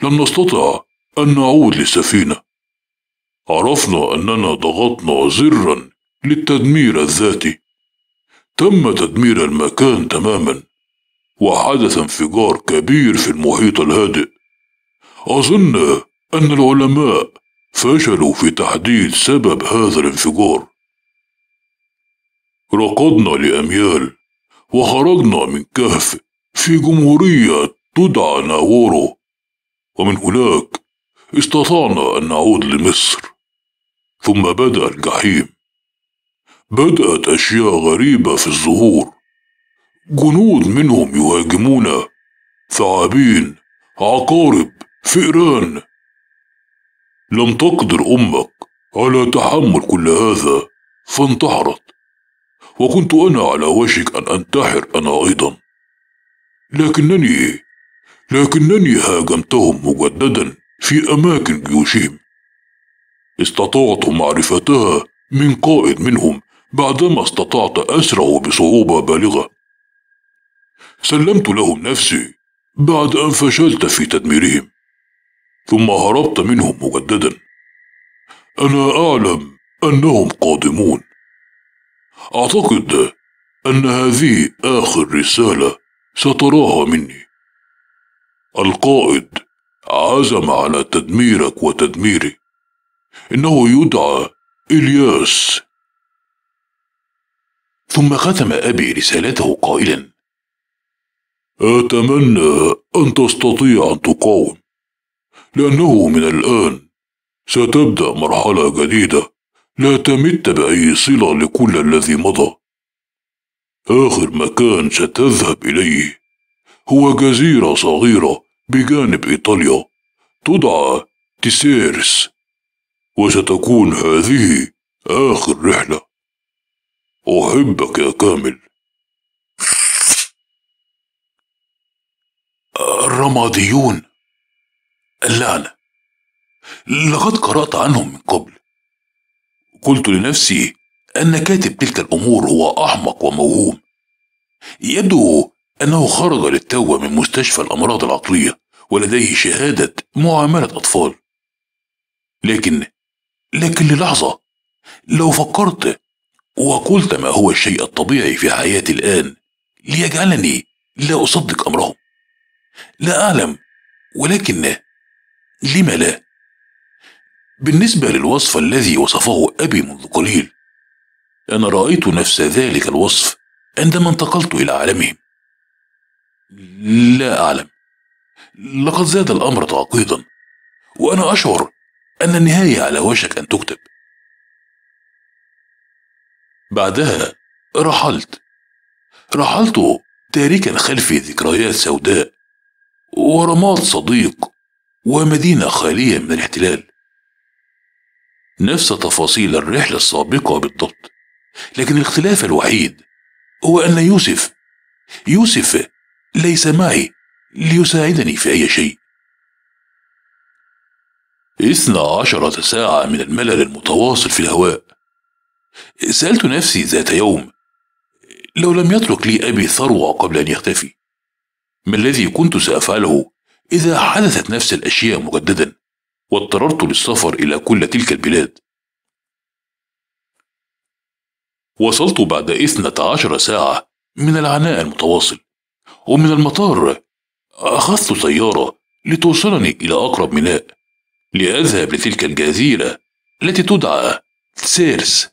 لم نستطع أن نعود للسفينة. عرفنا أننا ضغطنا زرا للتدمير الذاتي. تم تدمير المكان تماما، وحدث انفجار كبير في المحيط الهادئ. أظن أن العلماء فشلوا في تحديد سبب هذا الانفجار. رقدنا لأميال وخرجنا من كهف في جمهورية تدعى ناورو، ومن هناك استطعنا أن نعود لمصر. ثم بدأ الجحيم. بدأت أشياء غريبة في الظهور، جنود منهم يهاجمونا، ثعابين، عقارب، فئران. لم تقدر أمك على تحمل كل هذا فانتحرت، وكنت أنا على وشك أن أنتحر أنا أيضا، لكنني هاجمتهم مجددا في أماكن جيوشهم. استطعت معرفتها من قائد منهم بعدما استطعت أسرعه بصعوبة بالغة. سلمت لهم نفسي بعد أن فشلت في تدميرهم، ثم هربت منهم مجددا. أنا أعلم أنهم قادمون. أعتقد أن هذه آخر رسالة ستراها مني. القائد عزم على تدميرك وتدميري. إنه يدعى إلياس. ثم ختم أبي رسالته قائلا: أتمنى أن تستطيع أن تقاوم، لأنه من الآن ستبدأ مرحلة جديدة لا تمت بأي صلة لكل الذي مضى. آخر مكان ستذهب إليه هو جزيرة صغيرة بجانب إيطاليا تدعى تسيرس، وستكون هذه آخر رحلة. أحبك يا كامل. الرماديون، اللعنة، لقد قرأت عنهم من قبل. قلت لنفسي أن كاتب تلك الأمور هو أحمق وموهوم. يبدو أنه خرج للتو من مستشفى الأمراض العقلية ولديه شهادة معاملة أطفال. لكن للحظة، لو فكرت وقلت ما هو الشيء الطبيعي في حياتي الآن ليجعلني لا أصدق أمرهم. لا أعلم، ولكن لما لا؟ بالنسبة للوصف الذي وصفه أبي منذ قليل، أنا رأيت نفس ذلك الوصف عندما انتقلت إلى عالمهم. لا أعلم، لقد زاد الأمر تعقيدا، وأنا أشعر أن النهاية على وشك أن تكتب. بعدها رحلت تاركا خلفي ذكريات سوداء ورماد صديق ومدينة خالية من الاحتلال. نفس تفاصيل الرحلة السابقة بالضبط، لكن الاختلاف الوحيد هو أن يوسف ليس معي ليساعدني في أي شيء. 12 ساعة من الملل المتواصل في الهواء. سألت نفسي ذات يوم: لو لم يترك لي أبي ثروة قبل أن يختفي، ما الذي كنت سأفعله إذا حدثت نفس الأشياء مجددا واضطررت للسفر إلى كل تلك البلاد؟ وصلت بعد 12 ساعة من العناء المتواصل، ومن المطار أخذت سيارة لتوصلني إلى أقرب ميناء لأذهب لتلك الجزيرة التي تدعى تسيرس،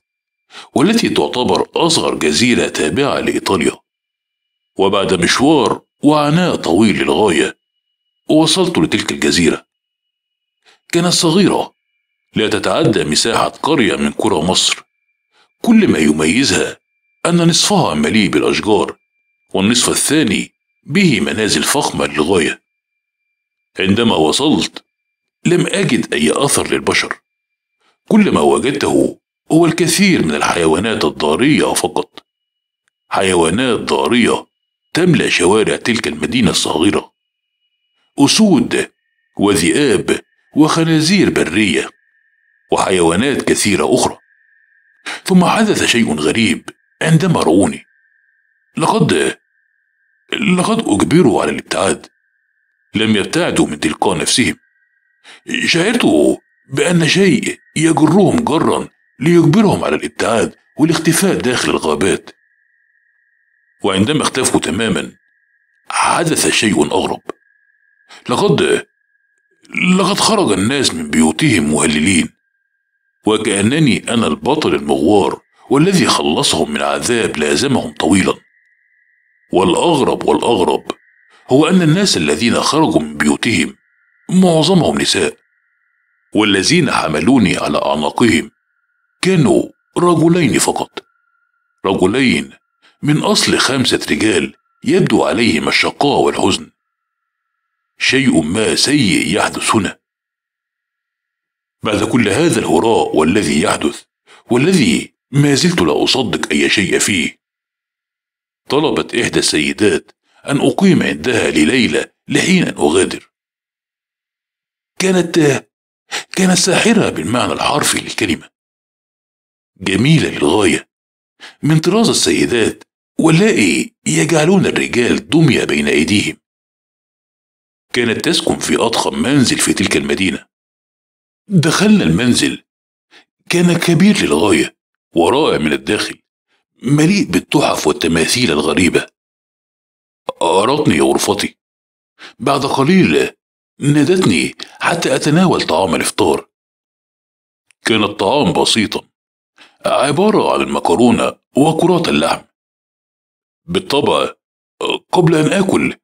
والتي تعتبر أصغر جزيرة تابعة لإيطاليا. وبعد مشوار وعناء طويل للغاية وصلت لتلك الجزيرة. كانت صغيرة، لا تتعدى مساحة قرية من قرى مصر. كل ما يميزها أن نصفها مليء بالأشجار، والنصف الثاني به منازل فخمة للغاية. عندما وصلت لم أجد أي أثر للبشر، كل ما وجدته هو الكثير من الحيوانات الضارية فقط. حيوانات ضارية تملأ شوارع تلك المدينة الصغيرة، أسود وذئاب وخنازير برية، وحيوانات كثيرة أخرى. ثم حدث شيء غريب عندما رؤوني. لقد أجبروا على الابتعاد، لم يبتعدوا من تلقاء نفسهم. شعرت بأن شيء يجرهم جرا ليجبرهم على الابتعاد والاختفاء داخل الغابات. وعندما اختفوا تماما حدث شيء أغرب. لقد خرج الناس من بيوتهم مهللين، وكأنني أنا البطل المغوار والذي خلصهم من عذاب لازمهم طويلا. والأغرب هو أن الناس الذين خرجوا من بيوتهم معظمهم نساء، والذين حملوني على أعناقهم كانوا رجلين فقط، رجلين من أصل 5 رجال يبدو عليهم الشقاء والحزن. شيء ما سيء يحدث هنا. بعد كل هذا الهراء والذي يحدث والذي ما زلت لا أصدق أي شيء فيه، طلبت إحدى السيدات أن أقيم عندها لليلة لحين أن أغادر. كانت ساحرة بالمعنى الحرفي للكلمة، جميلة للغاية، من طراز السيدات واللائي يجعلون الرجال دمية بين أيديهم. كانت تسكن في أضخم منزل في تلك المدينة. دخلنا المنزل، كان كبير للغاية ورائع من الداخل، مليء بالتحف والتماثيل الغريبة. أرادني غرفتي. بعد قليل نادتني حتى أتناول طعام الإفطار. كان الطعام بسيطا، عبارة عن المكرونة وكرات اللحم. بالطبع قبل أن آكل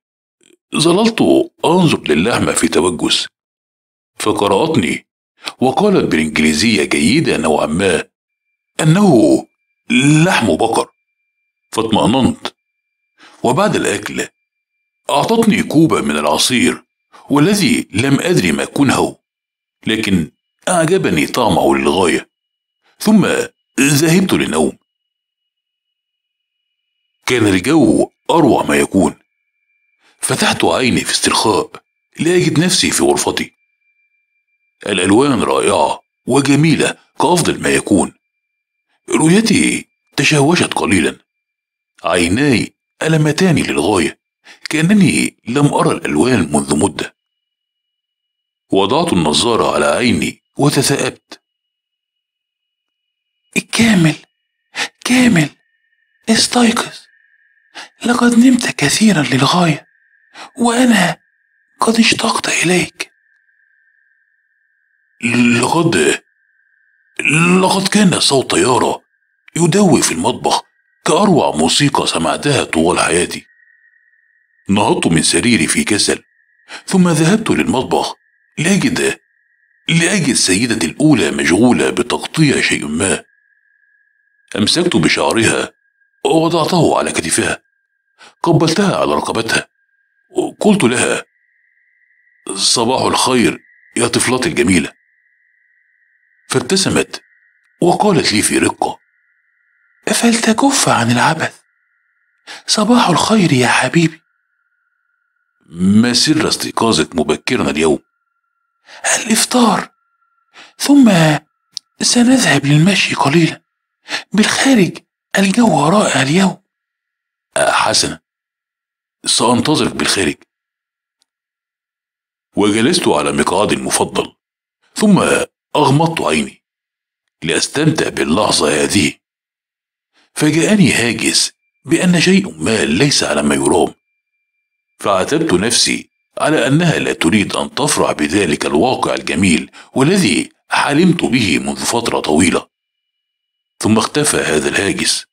ظللت أنظر للحمة في توجس، فقرأتني وقالت بالإنجليزية جيدة نوعا ما أنه لحم بقر، فاطمأننت. وبعد الأكل أعطتني كوبا من العصير والذي لم أدري ما كنه، لكن أعجبني طعمه للغاية. ثم ذهبت للنوم. كان الجو أروع ما يكون. فتحت عيني في استرخاء لأجد نفسي في غرفتي. الألوان رائعة وجميلة كأفضل ما يكون. رؤيتي تشوشت قليلا. عيناي ألمتان للغاية، كأنني لم أرى الألوان منذ مدة. وضعت النظارة على عيني وتثاءبت. كامل استيقظ، لقد نمت كثيرا للغاية وأنا قد اشتقت إليك. لقد كان صوت يارا يدوي في المطبخ كأروع موسيقى سمعتها طوال حياتي. نهضت من سريري في كسل، ثم ذهبت للمطبخ لأجد سيدتي الأولى مشغولة بتقطيع شيء ما. أمسكت بشعرها ووضعته على كتفها، قبلتها على رقبتها. قلت لها: صباح الخير يا طفلتي الجميلة. فابتسمت وقالت لي في رقة: فلتكف عن العبث، صباح الخير يا حبيبي. ما سر استيقاظك مبكرا اليوم؟ الإفطار، ثم سنذهب للمشي قليلا. بالخارج الجو رائع اليوم. حسنا، سأنتظرك بالخارج. وجلست على مقعدي المفضل، ثم أغمضت عيني لأستمتع باللحظة هذه. فجاءني هاجس بأن شيء ما ليس على ما يرام، فعاتبت نفسي على أنها لا تريد أن تفرح بذلك الواقع الجميل والذي حلمت به منذ فترة طويلة. ثم اختفى هذا الهاجس.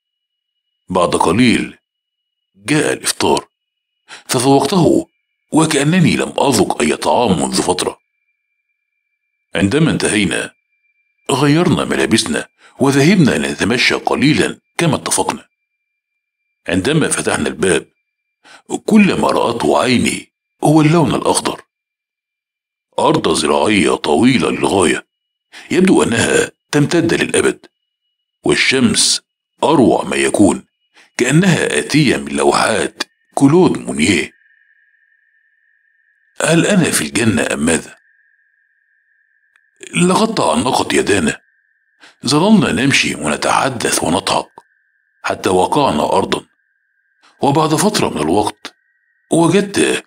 بعد قليل جاء الإفطار، فذوقته وكأنني لم أذق أي طعام منذ فترة. عندما انتهينا غيرنا ملابسنا وذهبنا لنتمشى قليلا كما اتفقنا. عندما فتحنا الباب كل ما رأته عيني هو اللون الأخضر. أرض زراعية طويلة للغاية، يبدو أنها تمتد للأبد، والشمس أروع ما يكون، كأنها آتية من لوحات كلود مونيه. هل أنا في الجنة أم ماذا؟ لغطى أن نقض يدانا. ظللنا نمشي ونتحدث ونضحك حتى وقعنا أرضا. وبعد فترة من الوقت وجدت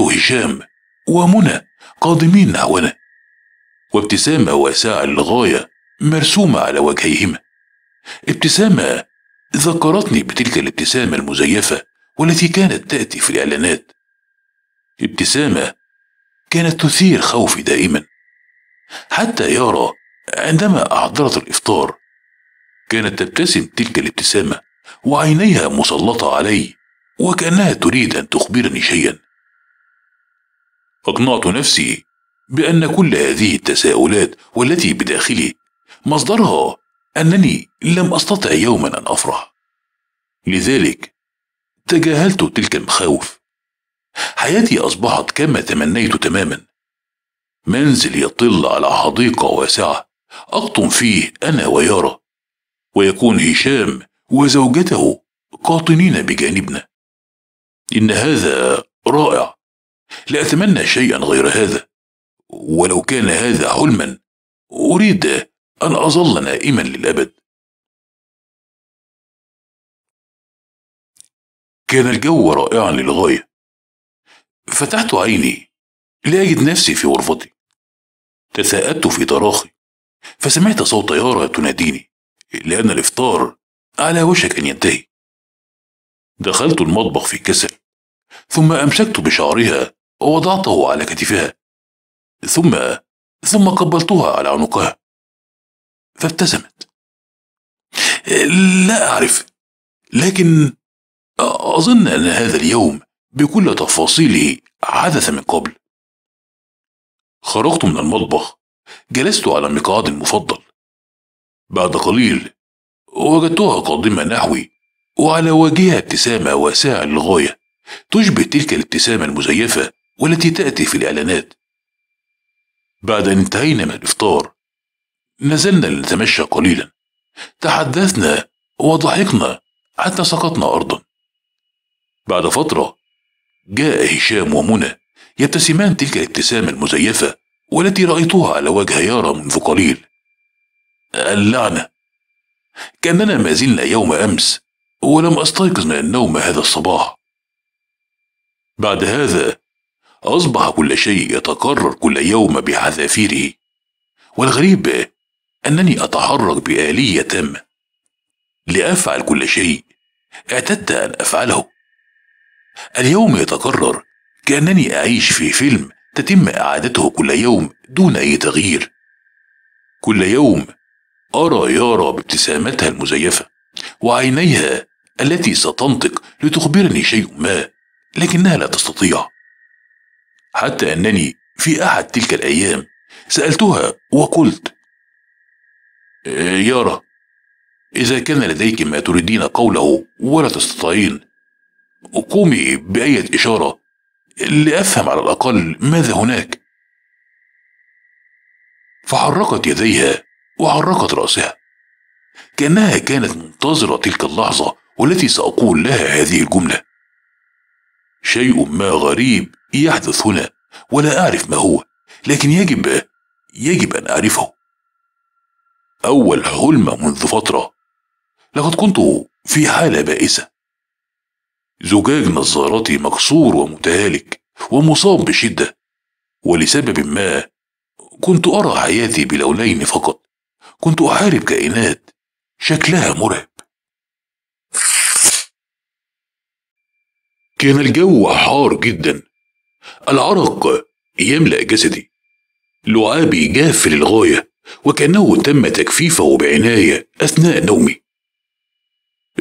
هشام ومنى قادمين نحونا، وابتسامة واسعة للغاية مرسومة على وجهيهما، ابتسامة ذكرتني بتلك الابتسامة المزيفة والتي كانت تأتي في الإعلانات، ابتسامة كانت تثير خوفي دائما. حتى يارا عندما أحضرت الإفطار كانت تبتسم تلك الابتسامة وعينيها مسلطة علي وكأنها تريد أن تخبرني شيئا. أقنعت نفسي بأن كل هذه التساؤلات والتي بداخلي مصدرها أنني لم أستطع يوما أن أفرح، لذلك تجاهلت تلك المخاوف. حياتي أصبحت كما تمنيت تماما، منزل يطل على حديقة واسعة أقطن فيه أنا ويارا، ويكون هشام وزوجته قاطنين بجانبنا. إن هذا رائع، لا أتمنى شيئا غير هذا، ولو كان هذا حلما أريد أن أظل نائما للأبد. كان الجو رائعا للغاية. فتحت عيني لأجد نفسي في غرفتي. تثاءبت في تراخي فسمعت صوت يارا تناديني لأن الإفطار على وشك أن ينتهي. دخلت المطبخ في كسل، ثم أمسكت بشعرها ووضعته على كتفها، ثم قبلتها على عنقها. فابتسمت. لا أعرف، لكن أظن أن هذا اليوم بكل تفاصيله حدث من قبل. خرجت من المطبخ، جلست على مقعدي المفضل. بعد قليل وجدتها قادمة نحوي وعلى وجهها ابتسامة واسعة للغاية تشبه تلك الابتسامة المزيفة والتي تأتي في الإعلانات. بعد أن انتهينا من الإفطار نزلنا لنتمشى قليلا، تحدثنا وضحكنا حتى سقطنا أرضا. بعد فترة جاء هشام ومنى يبتسمان تلك الابتسامة المزيفة والتي رأيتها على وجه يارا منذ قليل. اللعنة، كأننا ما زلنا يوم أمس ولم أستيقظ من النوم هذا الصباح. بعد هذا أصبح كل شيء يتكرر كل يوم بحذافيره، والغريب أنني أتحرك بآلية تامة لأفعل كل شيء اعتدت أن أفعله. اليوم يتكرر كأنني أعيش في فيلم تتم إعادته كل يوم دون أي تغيير. كل يوم أرى يارا بابتسامتها المزيفة وعينيها التي ستنطق لتخبرني شيء ما، لكنها لا تستطيع. حتى أنني في أحد تلك الأيام سألتها وقلت: يارا، إذا كان لديك ما تريدين قوله ولا تستطيعين، قومي بأية إشارة لأفهم على الأقل ماذا هناك. فحركت يديها وحركت رأسها كأنها كانت منتظرة تلك اللحظة والتي سأقول لها هذه الجملة. شيء ما غريب يحدث هنا ولا أعرف ما هو، لكن يجب أن أعرفه. أول حلم منذ فترة، لقد كنت في حالة بائسة. زجاج نظارتي مكسور ومتهالك ومصاب بشدة، ولسبب ما كنت أرى حياتي بلونين فقط. كنت أحارب كائنات شكلها مرعب. كان الجو حار جدا، العرق يملأ جسدي، لعابي جاف للغاية وكأنه تم تجفيفه بعناية أثناء نومي.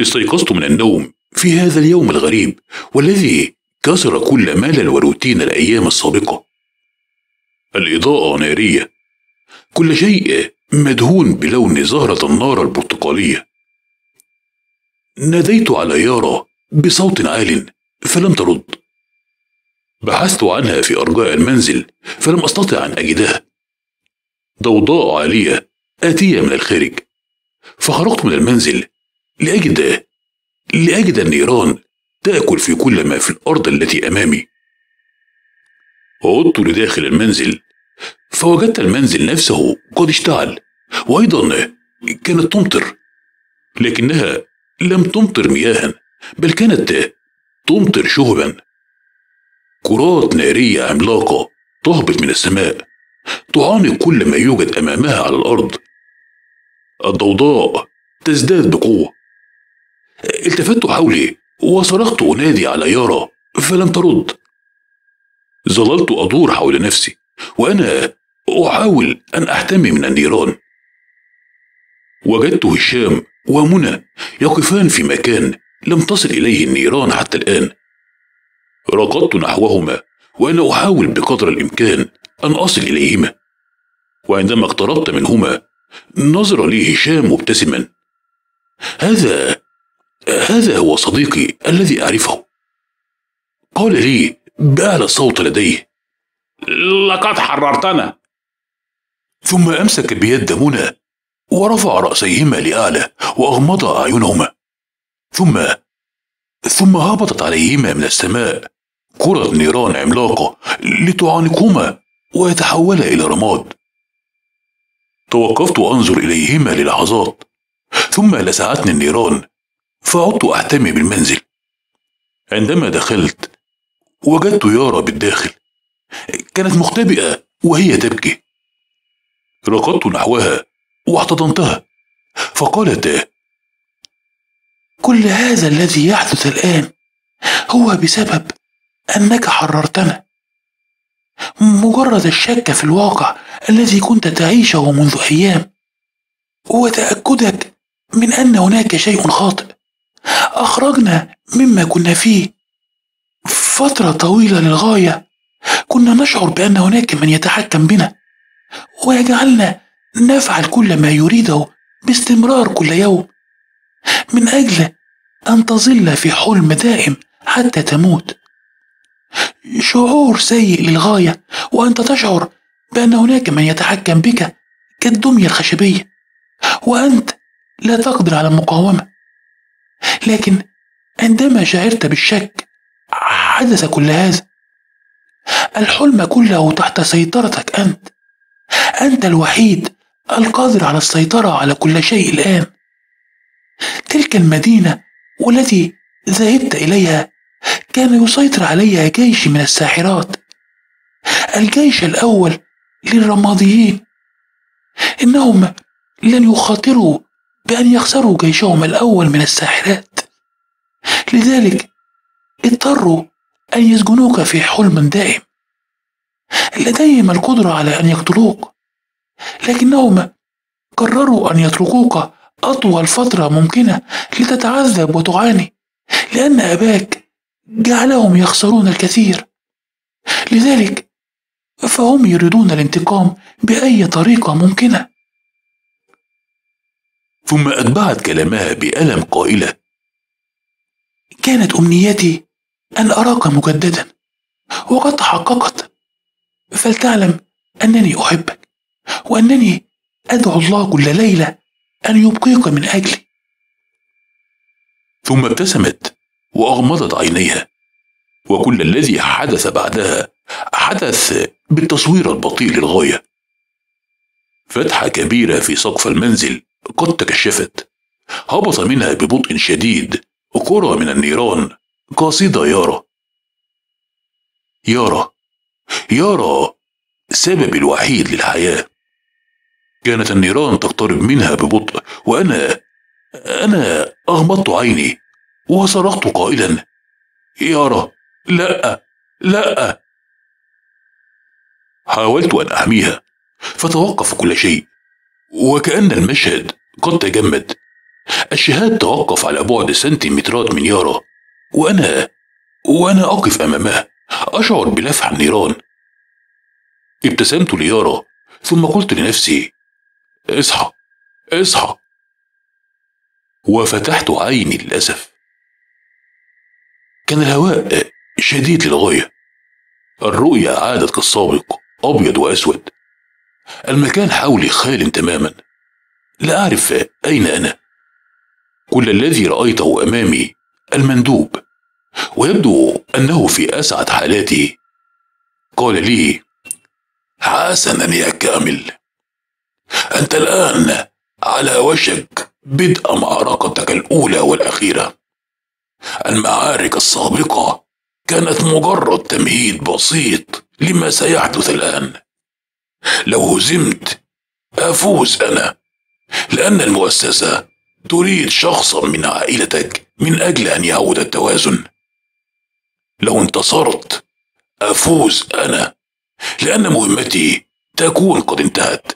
استيقظت من النوم في هذا اليوم الغريب والذي كسر كل ملل وروتين الأيام السابقة. الإضاءة نارية، كل شيء مدهون بلون زهرة النار البرتقالية. ناديت على يارا بصوت عال فلم ترد. بحثت عنها في أرجاء المنزل فلم أستطع أن أجدها. ضوضاء عالية آتية من الخارج، فخرجت من المنزل لأجد النيران تأكل في كل ما في الأرض التي أمامي. عدت لداخل المنزل فوجدت المنزل نفسه قد اشتعل، وأيضا كانت تمطر، لكنها لم تمطر مياها، بل كانت تمطر شهبا. كرات نارية عملاقة تهبط من السماء تعانق كل ما يوجد أمامها على الأرض. الضوضاء تزداد بقوة. التفت حولي وصرخت أنادي على يارا فلم ترد. ظللت أدور حول نفسي وأنا أحاول أن أحتمي من النيران. وجدت هشام ومنى يقفان في مكان لم تصل إليه النيران حتى الآن. ركضت نحوهما وأنا أحاول بقدر الإمكان أن أصل إليهما، وعندما اقتربت منهما نظر لي هشام مبتسما. هذا هو صديقي الذي أعرفه. قال لي بأعلى صوت لديه: لقد حررتنا. ثم أمسك بيد منى ورفع رأسيهما لأعلى وأغمضا أعينهما. ثم هبطت عليهما من السماء كرة نيران عملاقة لتعانقهما ويتحولا إلى رماد. توقفت وأنظر إليهما للحظات، ثم لسعتني النيران فعدت أحتمي بالمنزل. عندما دخلت وجدت يارا بالداخل، كانت مختبئة وهي تبكي. ركضت نحوها واحتضنتها، فقالت: كل هذا الذي يحدث الآن هو بسبب أنك حررتنا. مجرد الشك في الواقع الذي كنت تعيشه منذ أيام وتأكدك من أن هناك شيء خاطئ أخرجنا مما كنا فيه. فترة طويلة للغاية كنا نشعر بأن هناك من يتحكم بنا ويجعلنا نفعل كل ما يريده باستمرار كل يوم من أجل أن تظل في حلم دائم حتى تموت. شعور سيء للغاية، وأنت تشعر بأن هناك من يتحكم بك كالدمية الخشبية، وأنت لا تقدر على المقاومة. لكن عندما شعرت بالشك حدث كل هذا. الحلم كله تحت سيطرتك أنت. أنت الوحيد القادر على السيطرة على كل شيء الآن. تلك المدينة والتي ذهبت إليها كان يسيطر عليها جيش من الساحرات، الجيش الأول للرماديين. إنهم لن يخاطروا بأن يخسروا جيشهم الأول من الساحرات، لذلك اضطروا أن يسجنوك في حلم دائم. لديهم القدرة على أن يقتلوك، لكنهم قرروا أن يتركوك أطول فترة ممكنة لتتعذب وتعاني، لأن أباك جعلهم يخسرون الكثير. لذلك فهم يريدون الانتقام بأي طريقة ممكنة. ثم أتبعت كلامها بألم قائلة: كانت أمنيتي أن أراك مجددا، وقد تحققت. فلتعلم أنني أحبك، وأنني أدعو الله كل ليلة أن يبقيك من أجلي. ثم ابتسمت وأغمضت عينيها، وكل الذي حدث بعدها حدث بالتصوير البطيء للغاية. فتحة كبيرة في سقف المنزل قد تكشفت، هبط منها ببطء شديد كرة من النيران قاصدة يارا. يارا السبب الوحيد للحياة. كانت النيران تقترب منها ببطء، وأنا أغمضت عيني وصرخت قائلا: يارا، لأ لأ. حاولت أن أحميها فتوقف كل شيء، وكأن المشهد قد تجمد. الشهاد توقف على بعد سنتيمترات من يارا، وأنا أقف أمامها أشعر بلفح النيران. ابتسمت ليارا ثم قلت لنفسي: اصحى اصحى. وفتحت عيني للأسف. كان الهواء شديد للغاية. الرؤية عادت كالسابق أبيض وأسود. المكان حولي خال تماما، لا أعرف أين أنا. كل الذي رأيته أمامي المندوب، ويبدو أنه في أسعد حالاته. قال لي: حسناً يا كامل، أنت الآن على وشك بدء معركتك الأولى والأخيرة. المعارك السابقة كانت مجرد تمهيد بسيط لما سيحدث الآن. لو هزمت أفوز أنا، لأن المؤسسة تريد شخصاً من عائلتك من أجل أن يعود التوازن. لو انتصرت أفوز أنا، لأن مهمتي تكون قد انتهت.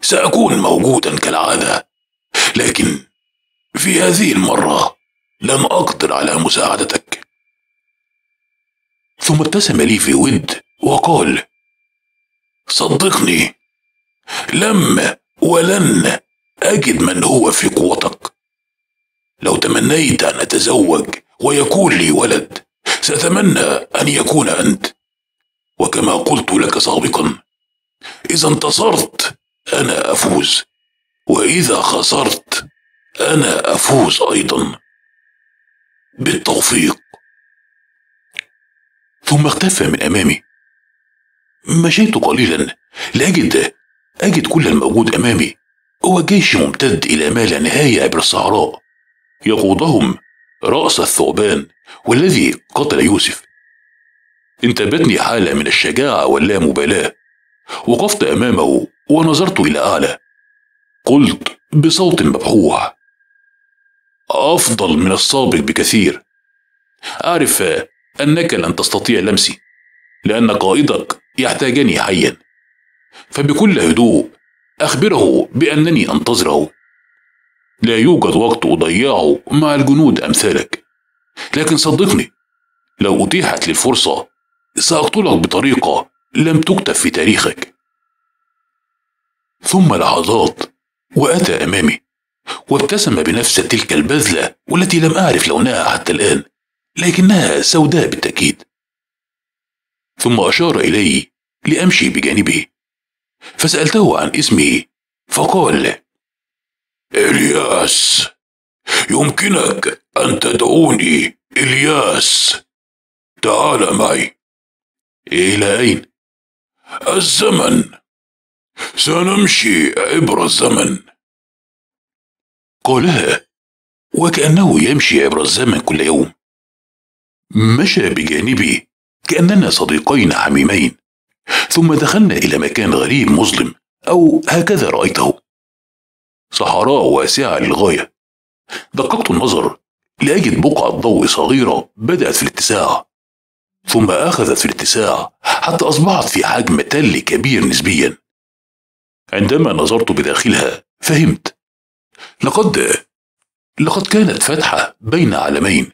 سأكون موجوداً كالعادة، لكن في هذه المرة لم أقدر على مساعدتك. ثم ابتسم لي في ود وقال: صدقني، لم ولن أجد من هو في قوتك. لو تمنيت أن أتزوج ويكون لي ولد، سأتمنى أن يكون أنت. وكما قلت لك سابقا، إذا انتصرت أنا أفوز، وإذا خسرت أنا أفوز أيضا. بالتوفيق. ثم اختفى من أمامي. مشيت قليلا لأجد كل الموجود أمامي هو جيش ممتد إلى ما لا نهاية عبر الصحراء، يقودهم رأس الثعبان والذي قتل يوسف. انتابتني حالة من الشجاعة واللامبالاة. وقفت أمامه ونظرت إلى أعلى. قلت بصوت مبحوح: أفضل من السابق بكثير. أعرف أنك لن تستطيع لمسي، لأن قائدك يحتاجني حيا، فبكل هدوء أخبره بأنني أنتظره. لا يوجد وقت أضيعه مع الجنود أمثالك، لكن صدقني، لو أتيحت لي الفرصة سأقتلك بطريقة لم تكتب في تاريخك. ثم لحظات وأتى أمامي وابتسم بنفس تلك البذلة والتي لم أعرف لونها حتى الآن، لكنها سوداء بالتأكيد. ثم أشار إلي لأمشي بجانبه، فسألته عن اسمه فقال: إلياس. يمكنك أن تدعوني إلياس. تعال معي. إلى أين؟ الزمن. سنمشي عبر الزمن. قالها وكأنه يمشي عبر الزمن كل يوم. مشى بجانبي كأننا صديقين حميمين. ثم دخلنا إلى مكان غريب مظلم، أو هكذا رأيته، صحراء واسعة للغاية. دققت النظر لأجد بقعة ضوء صغيرة بدأت في الاتساع، ثم أخذت في الاتساع حتى أصبحت في حجم تل كبير نسبيا. عندما نظرت بداخلها فهمت، لقد كانت فتحة بين عالمين.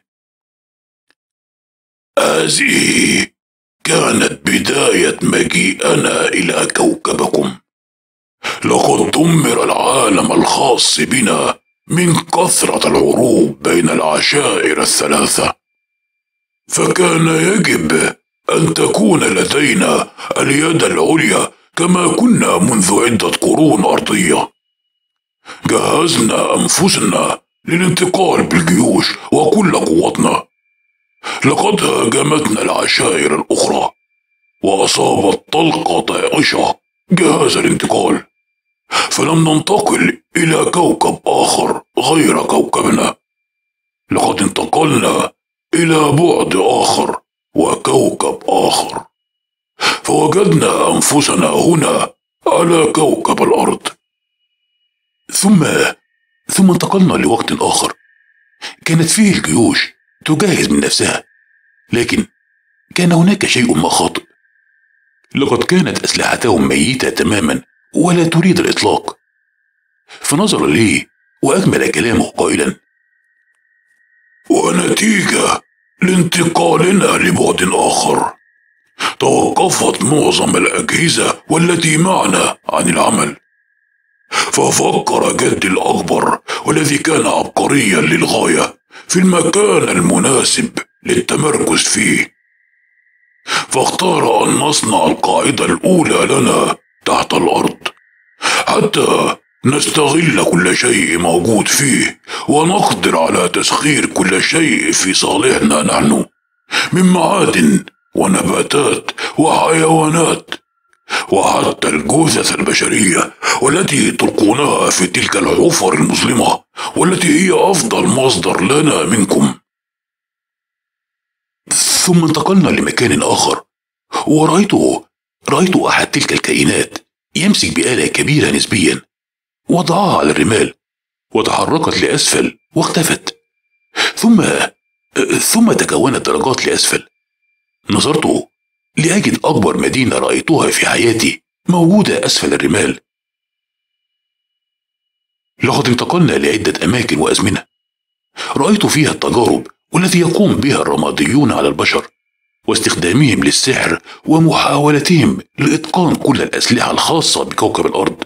هذه كانت بداية مجيئنا إلى كوكبكم. لقد دمر العالم الخاص بنا من كثرة الحروب بين العشائر الثلاثة، فكان يجب أن تكون لدينا اليد العليا كما كنا منذ عدة قرون أرضية. جهزنا أنفسنا للانتقال بالجيوش وكل قوتنا. لقد هاجمتنا العشائر الأخرى وأصابت طلقة طائشة جهاز الانتقال، فلم ننتقل إلى كوكب آخر غير كوكبنا. لقد انتقلنا إلى بعد آخر وكوكب آخر، فوجدنا أنفسنا هنا على كوكب الأرض. ثم انتقلنا لوقت آخر كانت فيه الجيوش تجهز من نفسها، لكن كان هناك شيء ما خاطئ. لقد كانت أسلحتهم ميتة تماما ولا تريد الإطلاق. فنظر لي وأكمل كلامه قائلا: ونتيجة لانتقالنا لبعد آخر توقفت معظم الأجهزة والتي معنا عن العمل. ففكر جدي الأكبر، والذي كان عبقريا للغاية، في المكان المناسب للتمركز فيه، فاختار أن نصنع القاعدة الأولى لنا تحت الأرض حتى نستغل كل شيء موجود فيه، ونقدر على تسخير كل شيء في صالحنا نحن من معادن ونباتات وحيوانات وعلى الجثث البشرية والتي تلقونها في تلك الحفر المظلمة والتي هي أفضل مصدر لنا منكم. ثم انتقلنا لمكان آخر، ورأيت أحد تلك الكائنات يمسك بآلة كبيرة نسبيا، وضعها على الرمال وتحركت لأسفل واختفت، ثم تكونت درجات لأسفل. نظرت لأجد أكبر مدينة رأيتها في حياتي موجودة أسفل الرمال. لقد انتقلنا لعدة أماكن وأزمنة رأيت فيها التجارب والتي يقوم بها الرماديون على البشر واستخدامهم للسحر ومحاولتهم لإتقان كل الأسلحة الخاصة بكوكب الأرض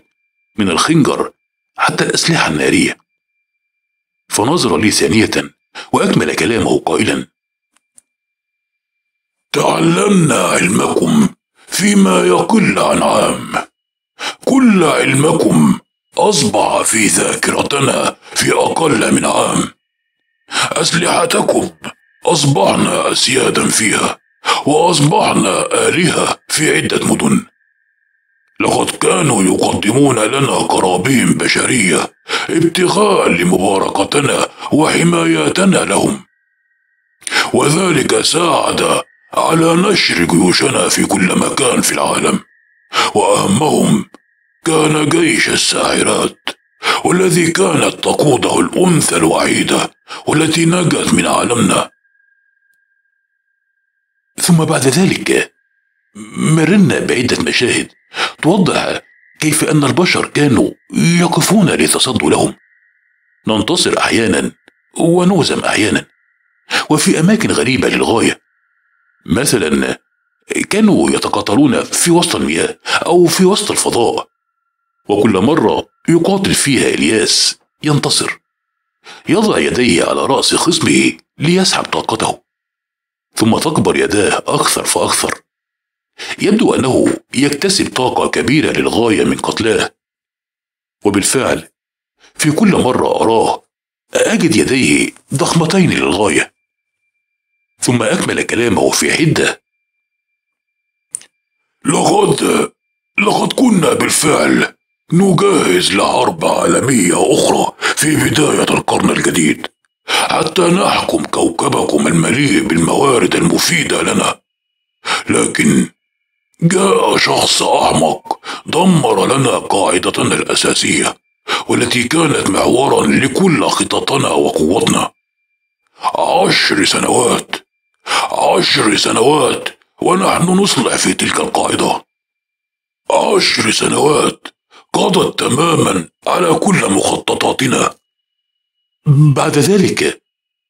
من الخنجر حتى الأسلحة النارية. فنظر لي ثانية وأكمل كلامه قائلا: تعلمنا علمكم فيما يقل عن عام، كل علمكم أصبح في ذاكرتنا في أقل من عام. أسلحتكم أصبحنا أسيادا فيها، وأصبحنا آلهة في عدة مدن. لقد كانوا يقدمون لنا قرابين بشرية ابتغاء لمباركتنا وحمايتنا لهم، وذلك ساعد على نشر جيوشنا في كل مكان في العالم، وأهمهم كان جيش الساحرات والذي كانت تقوده الأنثى الوحيدة والتي نجت من عالمنا. ثم بعد ذلك مررنا بعدة مشاهد توضح كيف أن البشر كانوا يقفون لتصدوا لهم، ننتصر أحيانا ونهزم أحيانا، وفي أماكن غريبة للغاية. مثلا كانوا يتقاتلون في وسط المياه أو في وسط الفضاء، وكل مرة يقاتل فيها إلياس ينتصر، يضع يديه على رأس خصمه ليسحب طاقته، ثم تكبر يداه أكثر فأكثر. يبدو أنه يكتسب طاقة كبيرة للغاية من قتلاه، وبالفعل في كل مرة أراه أجد يديه ضخمتين للغاية. ثم أكمل كلامه في حدة: لقد كنا بالفعل نجهز لحرب عالمية أخرى في بداية القرن الجديد حتى نحكم كوكبكم المليء بالموارد المفيدة لنا، لكن جاء شخص أحمق دمر لنا قاعدتنا الأساسية والتي كانت محورا لكل خططنا وقوتنا. 10 سنوات ونحن نصلح في تلك القاعدة. 10 سنوات قضت تماما على كل مخططاتنا. بعد ذلك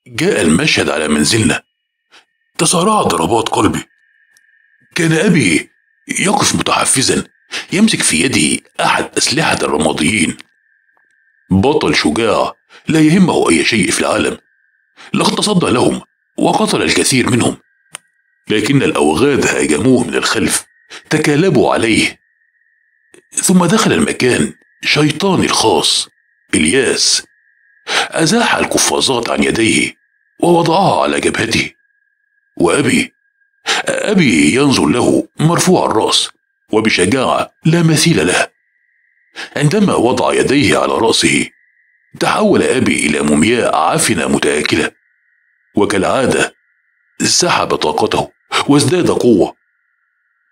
جاء المشهد على منزلنا، تسارعت ضربات قلبي. كان أبي يقف متحفزا يمسك في يدي أحد أسلحة الرماديين، بطل شجاع لا يهمه أي شيء في العالم، لقد تصدى لهم وقتل الكثير منهم، لكن الأوغاد هاجموه من الخلف، تكالبوا عليه. ثم دخل المكان شيطاني الخاص إلياس، أزاح القفازات عن يديه ووضعها على جبهته، وأبي ينظر له مرفوع الرأس وبشجاعة لا مثيل لها. عندما وضع يديه على رأسه تحول أبي إلى مومياء عفنة متآكلة، وكالعادة سحب طاقته وازداد قوة،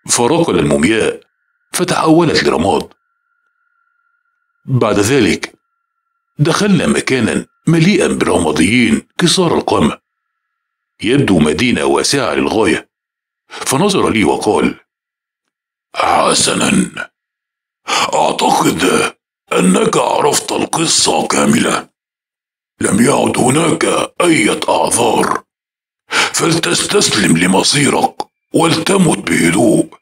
فركل المومياء فتحولت لرماد. بعد ذلك دخلنا مكانا مليئا بالرماديين قصار القامة، يبدو مدينة واسعة للغاية. فنظر لي وقال: حسنا، أعتقد أنك عرفت القصة كاملة، لم يعد هناك أي أعذار، فلتستسلم لمصيرك ولتمت بهدوء.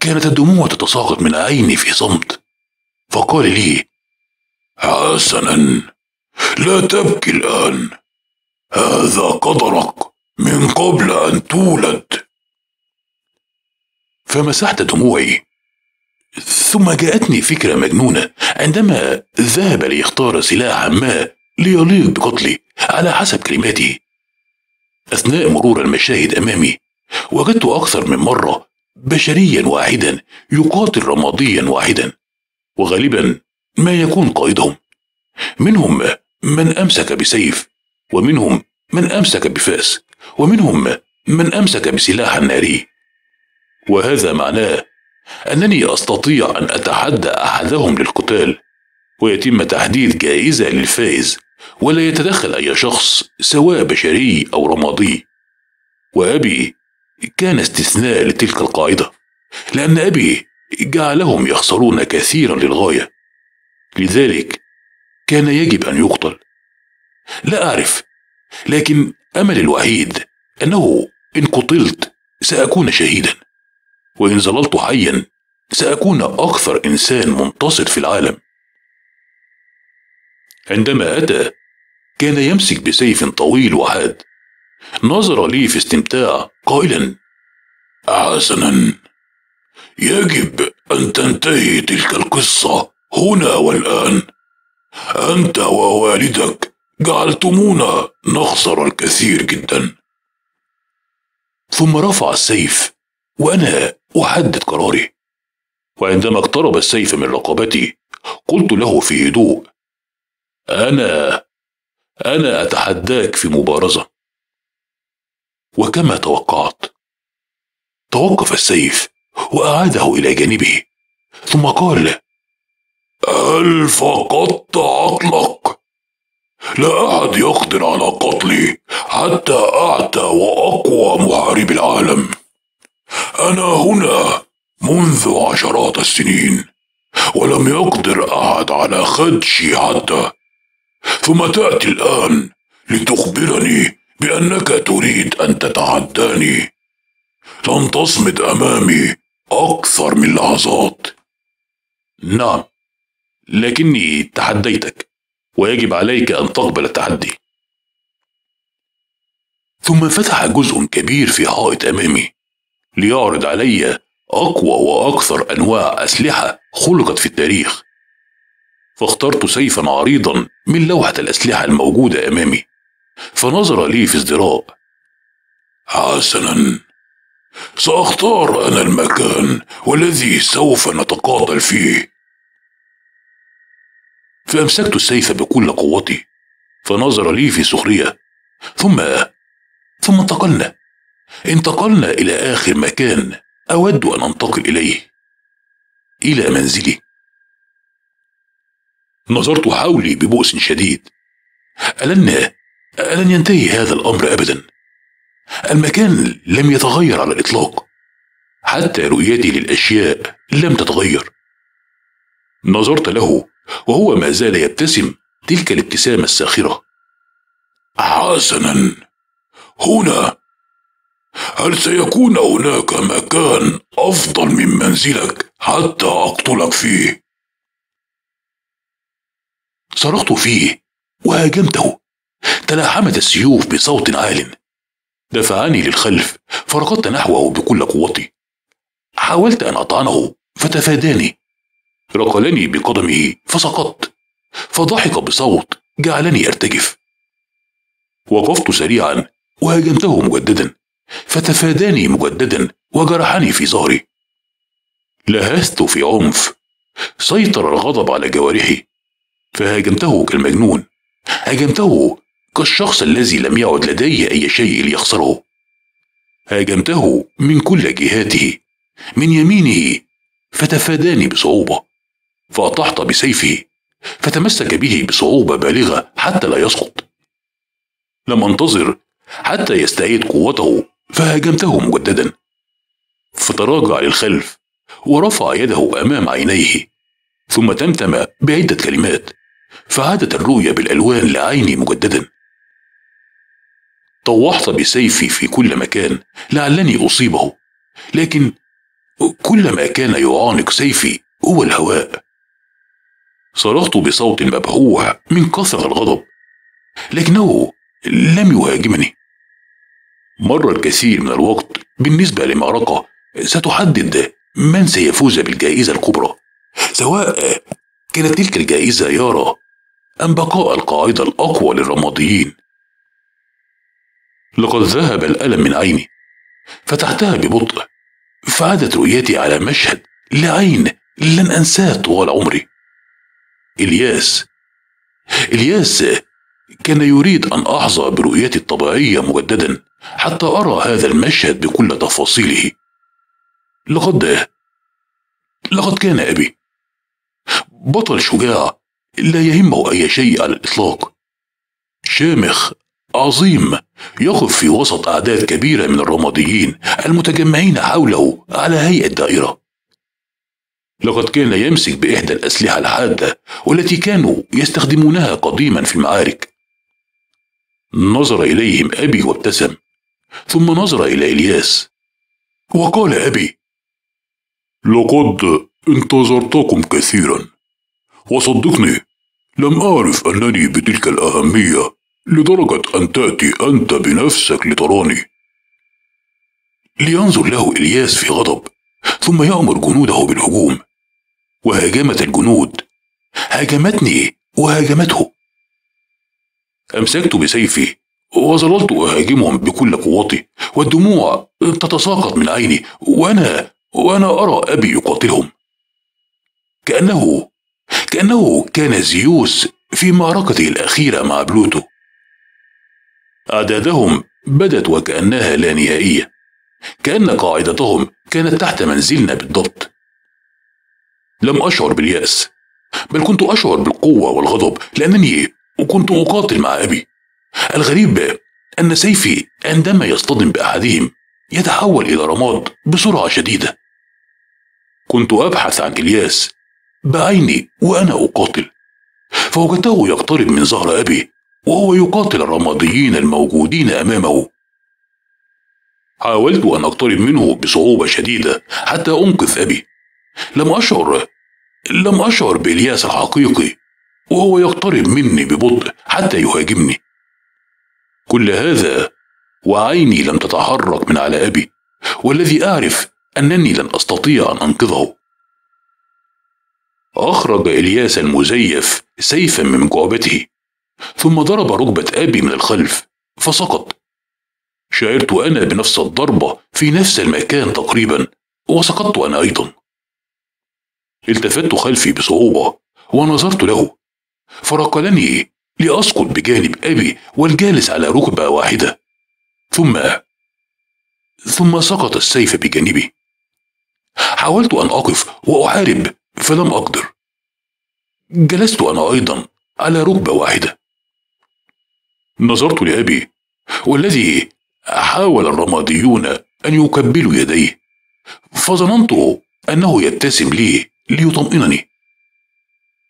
كانت الدموع تتساقط من عيني في صمت، فقال لي: حسنا، لا تبكي الآن، هذا قدرك من قبل أن تولد. فمسحت دموعي. ثم جاءتني فكرة مجنونة عندما ذهب ليختار سلاحا ما ليليق بقتلي على حسب كلماته. أثناء مرور المشاهد أمامي وجدت أكثر من مرة بشريا واحدا يقاتل رماديا واحدا، وغالبا ما يكون قائدهم. منهم من أمسك بسيف، ومنهم من أمسك بفاس، ومنهم من أمسك بسلاح ناري. وهذا معناه أنني أستطيع أن أتحدى أحدهم للقتال، ويتم تحديد جائزة للفائز، ولا يتدخل أي شخص سواء بشري أو رمادي. وأبي كان استثناء لتلك القاعدة، لأن أبي جعلهم يخسرون كثيرا للغاية، لذلك كان يجب أن يقتل. لا أعرف، لكن أملي الوحيد أنه إن قتلت سأكون شهيدا، وإن ظللت حيا سأكون أكثر إنسان منتصر في العالم. عندما أتى كان يمسك بسيف طويل وحاد. نظر لي في استمتاع قائلا: حسنا، يجب أن تنتهي تلك القصة هنا والآن. أنت ووالدك جعلتمونا نخسر الكثير جدا. ثم رفع السيف وأنا أحدد قراري. وعندما اقترب السيف من رقبتي قلت له في هدوء: أنا أتحداك في مبارزة. وكما توقعت توقف السيف وأعاده إلى جانبه، ثم قال: هل فقدت عقلك؟ لا أحد يقدر على قتلي حتى أعتى وأقوى محارب العالم. أنا هنا منذ عشرات السنين، ولم يقدر أحد على خدشي حتى، ثم تأتي الآن لتخبرني بأنك تريد أن تتعداني. لن تصمد أمامي أكثر من لحظات. نعم، لكني تحديتك، ويجب عليك أن تقبل التحدي. ثم فتح جزء كبير في حائط أمامي ليعرض علي أقوى وأكثر أنواع أسلحة خلقت في التاريخ. فاخترت سيفا عريضا من لوحة الأسلحة الموجودة أمامي، فنظر لي في ازدراء. حسنا، سأختار أنا المكان والذي سوف نتقاتل فيه. فأمسكت السيف بكل قوتي، فنظر لي في سخرية. ثم انتقلنا إلى آخر مكان أود أن أنتقل إليه، إلى منزلي. نظرت حولي ببؤس شديد. ألن ينتهي هذا الأمر أبدا؟ المكان لم يتغير على الإطلاق، حتى رؤيتي للأشياء لم تتغير. نظرت له وهو ما زال يبتسم تلك الابتسامة الساخرة. حسنا، هنا. هل سيكون هناك مكان أفضل من منزلك حتى أقتلك فيه؟ صرخت فيه وهاجمته. تلاحمت السيوف بصوت عال، دفعني للخلف فركضت نحوه بكل قوتي. حاولت أن أطعنه فتفاداني، ركلني بقدمه فسقطت، فضحك بصوت جعلني أرتجف. وقفت سريعا وهاجمته مجددا، فتفاداني مجددا وجرحني في ظهري. لهثت في عنف، سيطر الغضب على جوارحي، فهاجمته كالمجنون. هاجمته كالشخص الذي لم يعد لديه أي شيء ليخسره. هاجمته من كل جهاته، من يمينه فتفاداني بصعوبة، فأطحت بسيفه فتمسك به بصعوبة بالغة حتى لا يسقط. لم أنتظر حتى يستعيد قوته فهاجمته مجددا، فتراجع للخلف ورفع يده أمام عينيه، ثم تمتم بعدة كلمات، فعادت الرؤية بالألوان لعيني مجددا. طوحت بسيفي في كل مكان لعلني أصيبه، لكن كلما كان يعانق سيفي هو الهواء. صرخت بصوت مبهوع من كثرة الغضب، لكنه لم يهاجمني. مر الكثير من الوقت بالنسبة لمعركة ستحدد من سيفوز بالجائزة الكبرى، سواء كانت تلك الجائزة يارا أم بقاء القاعدة الأقوى للرماديين. لقد ذهب الألم من عيني، فتحتها ببطء فعادت رؤيتي على مشهد لعين لن أنساه طوال عمري. إلياس كان يريد أن أحظى برؤيتي الطبيعية مجددا حتى أرى هذا المشهد بكل تفاصيله. لقد كان أبي بطل شجاع لا يهمه أي شيء على الإطلاق، شامخ عظيم يقف في وسط أعداد كبيرة من الرماديين المتجمعين حوله على هيئة دائرة. لقد كان يمسك بإحدى الأسلحة الحادة والتي كانوا يستخدمونها قديما في المعارك. نظر إليهم أبي وابتسم، ثم نظر إلى إلياس وقال أبي: لقد انتظرتكم كثيرا، وصدقني لم أعرف أنني بتلك الأهمية لدرجة أن تأتي أنت بنفسك لتراني. لينظر له إلياس في غضب، ثم يأمر جنوده بالهجوم، وهاجمت الجنود، هاجمتني وهاجمته. أمسكت بسيفي وظللت أهاجمهم بكل قوتي، والدموع تتساقط من عيني وأنا أرى أبي يقاتلهم كأنه كان زيوس في معركته الأخيرة مع بلوتو. أعدادهم بدت وكأنها لا نهائية، كأن قاعدتهم كانت تحت منزلنا بالضبط. لم أشعر باليأس، بل كنت أشعر بالقوة والغضب لأنني كنت أقاتل مع أبي. الغريب أن سيفي عندما يصطدم بأحدهم يتحول إلى رماد بسرعة شديدة. كنت أبحث عن إلياس بعيني وأنا أقاتل، فوجدته يقترب من ظهر أبي وهو يقاتل الرماديين الموجودين أمامه. حاولت أن أقترب منه بصعوبة شديدة حتى أنقذ أبي. لم أشعر بإلياس الحقيقي وهو يقترب مني ببطء حتى يهاجمني. كل هذا وعيني لم تتحرك من على أبي، والذي أعرف أنني لن أستطيع أن أنقذه. أخرج إلياس المزيف سيفا من جعبته، ثم ضرب ركبة أبي من الخلف فسقط. شعرت أنا بنفس الضربة في نفس المكان تقريبا، وسقطت أنا أيضا. التفت خلفي بصعوبة ونظرت له، فركلني لأسقط بجانب أبي والجالس على ركبة واحدة، ثم سقط السيف بجانبي. حاولت أن أقف وأحارب فلم أقدر. جلست أنا أيضا على ركبة واحدة. نظرت لأبي والذي حاول الرماديون أن يكبلوا يديه، فظننت أنه يبتسم لي ليطمئنني،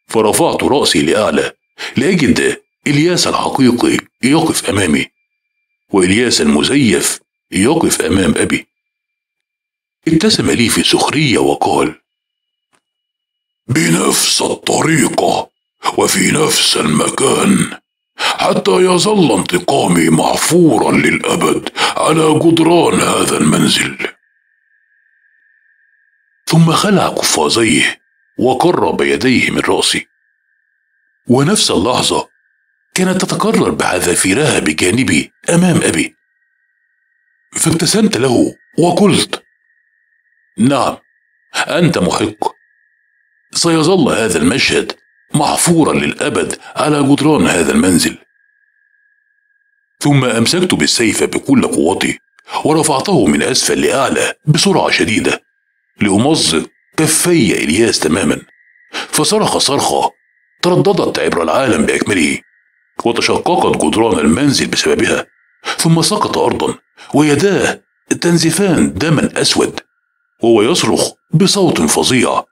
فرفعت رأسي لأعلى لأجد إلياس الحقيقي يقف أمامي، وإلياس المزيف يقف أمام أبي. ابتسم لي في سخرية وقال: بنفس الطريقة وفي نفس المكان، حتى يظل انتقامي محفورا للأبد على جدران هذا المنزل. ثم خلع قفازيه وقرب يديه من رأسي، ونفس اللحظة كانت تتكرر بحذافيرها بجانبي أمام أبي. فابتسمت له وقلت: نعم، أنت محق، سيظل هذا المشهد محفورا للأبد على جدران هذا المنزل. ثم أمسكت بالسيف بكل قوتي ورفعته من أسفل لأعلى بسرعة شديدة لأمزق كفي إلياس تماما، فصرخ صرخة ترددت عبر العالم بأكمله، وتشققت جدران المنزل بسببها، ثم سقط أرضا ويداه تنزفان دما أسود وهو يصرخ بصوت فظيع.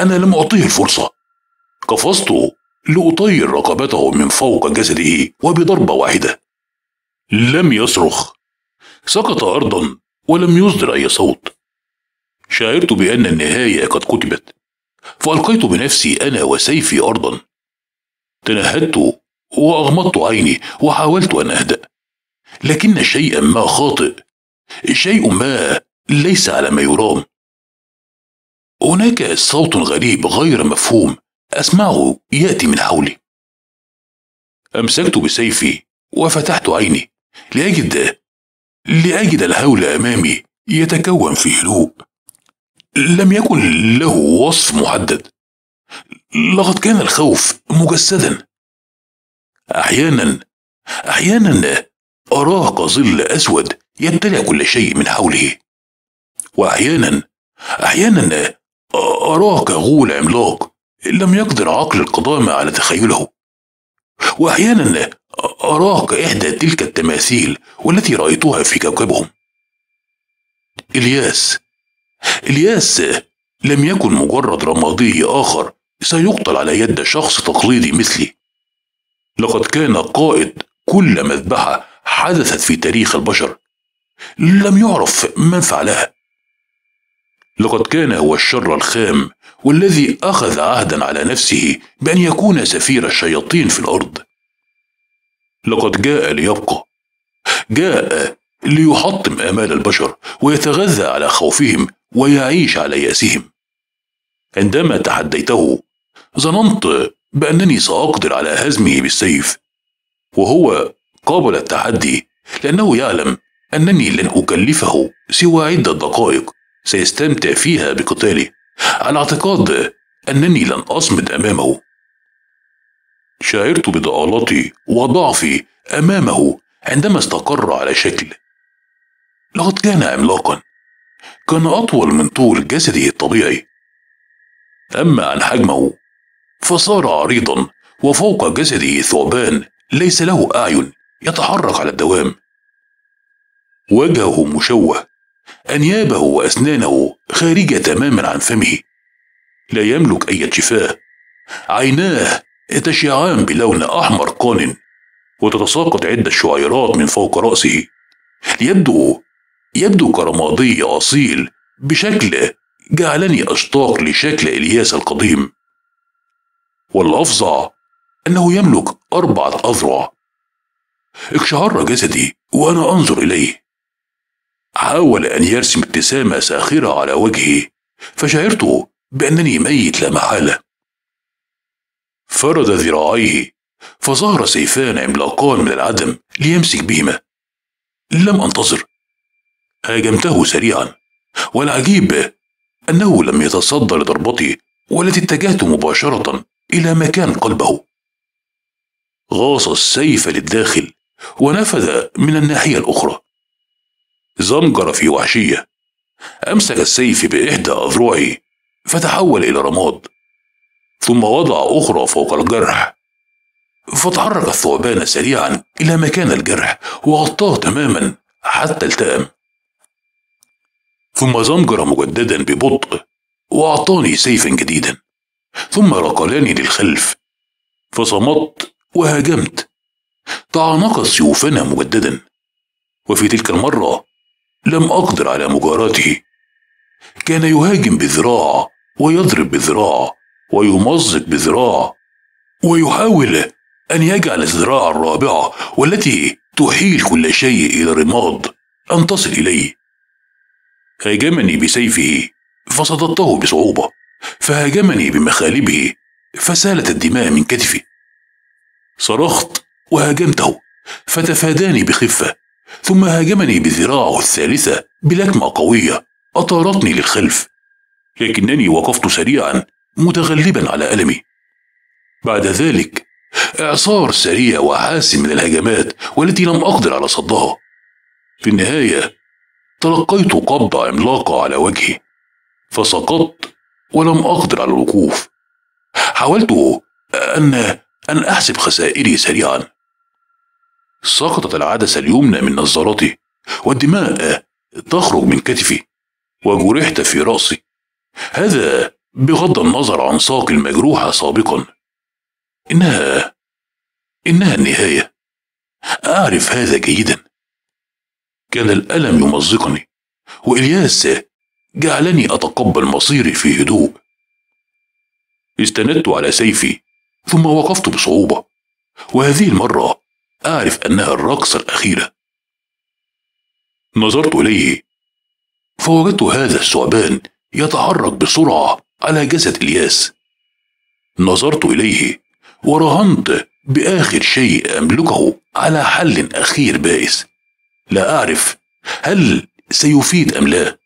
أنا لم أعطيه الفرصة، قفزت لأطير رقبته من فوق جسده وبضربة واحدة. لم يصرخ، سقط أرضا ولم يصدر أي صوت. شعرت بأن النهاية قد كتبت، فألقيت بنفسي أنا وسيفي أرضا. تنهدت وأغمضت عيني وحاولت أن أهدأ، لكن شيئا ما خاطئ، شيء ما ليس على ما يرام. هناك صوت غريب غير مفهوم أسمعه يأتي من حولي. أمسكت بسيفي وفتحت عيني لأجد الهول أمامي يتكون في هدوء. لم يكن له وصف محدد، لقد كان الخوف مجسدا. أحيانا أراه كظل أسود يمتلئ كل شيء من حوله، وأحيانا أراه كغول عملاق لم يقدر عقل القدامى على تخيله، وأحيانا أراه كإحدى تلك التماثيل والتي رأيتها في كوكبهم. إلياس لم يكن مجرد رمادي آخر سيقتل على يد شخص تقليدي مثلي، لقد كان قائد كل مذبحة حدثت في تاريخ البشر، لم يعرف من فعلها. لقد كان هو الشر الخام والذي أخذ عهدا على نفسه بأن يكون سفير الشياطين في الأرض. لقد جاء ليبقى، جاء ليحطم آمال البشر ويتغذى على خوفهم ويعيش على يأسهم. عندما تحديته ظننت بأنني سأقدر على هزمه بالسيف، وهو قابل التحدي لأنه يعلم أنني لن أكلفه سوى عدة دقائق سيستمتع فيها بقتالي، على اعتقاد أنني لن أصمد أمامه. شعرت بضلالتي وضعفي أمامه عندما استقر على شكل. لقد كان عملاقا، كان أطول من طول جسده الطبيعي، أما عن حجمه فصار عريضا وفوق جسده ثعبان ليس له أعين يتحرك على الدوام. وجهه مشوه، أنيابه وأسنانه خارجة تماما عن فمه، لا يملك أي شفاه، عيناه تشعان بلون أحمر قان وتتساقط عدة شعيرات من فوق رأسه. يبدو كرمادي أصيل بشكل جعلني أشتاق لشكل إلياس القديم، والأفظع أنه يملك 4 أذرع. اقشعر جسدي وأنا أنظر إليه. حاول أن يرسم ابتسامة ساخرة على وجهي، فشعرت بأنني ميت لا محالة. فرد ذراعيه فظهر سيفان عملاقان من العدم ليمسك بهما. لم أنتظر، هاجمته سريعا، والعجيب أنه لم يتصدى لضربتي والتي اتجهت مباشرة إلى مكان قلبه. غاص السيف للداخل ونفذ من الناحية الأخرى. زمجر في وحشية، أمسك السيف بإحدى أذرعي فتحول إلى رماد، ثم وضع أخرى فوق الجرح، فتحرك الثعبان سريعا إلى مكان الجرح وغطاه تماما حتى التئم، ثم زمجر مجددا ببطء وأعطاني سيفا جديدا، ثم ركلاني للخلف، فصمت وهاجمت. تعانقت سيوفنا مجددا، وفي تلك المرة لم أقدر على مجاراته. كان يهاجم بذراع ويضرب بذراع ويمزق بذراع ويحاول أن يجعل الذراع الرابعة والتي تحيل كل شيء إلى الرماد أن تصل إليه. هاجمني بسيفه فصددته بصعوبة، فهاجمني بمخالبه فسالت الدماء من كتفي. صرخت وهاجمته فتفاداني بخفة، ثم هاجمني بذراعه الثالثة بلكمة قوية أطارتني للخلف، لكنني وقفت سريعا متغلبا على ألمي. بعد ذلك إعصار سريع وحاسم من الهجمات والتي لم أقدر على صدها. في النهاية تلقيت قبضة عملاقة على وجهي، فسقطت ولم أقدر على الوقوف. حاولت أن أحسب خسائري سريعا. سقطت العدسة اليمنى من نظارتي والدماء تخرج من كتفي، وجرحت في رأسي، هذا بغض النظر عن ساقي المجروحة سابقا. إنها النهاية، أعرف هذا جيدا. كان الألم يمزقني، وإلياس جعلني أتقبل مصيري في هدوء. استندت على سيفي ثم وقفت بصعوبة، وهذه المرة أعرف أنها الرقصة الأخيرة. نظرت إليه فوجدت هذا الثعبان يتحرك بسرعة على جسد إلياس. نظرت إليه ورهنت بآخر شيء أملكه على حل أخير بائس، لا أعرف هل سيفيد أم لا؟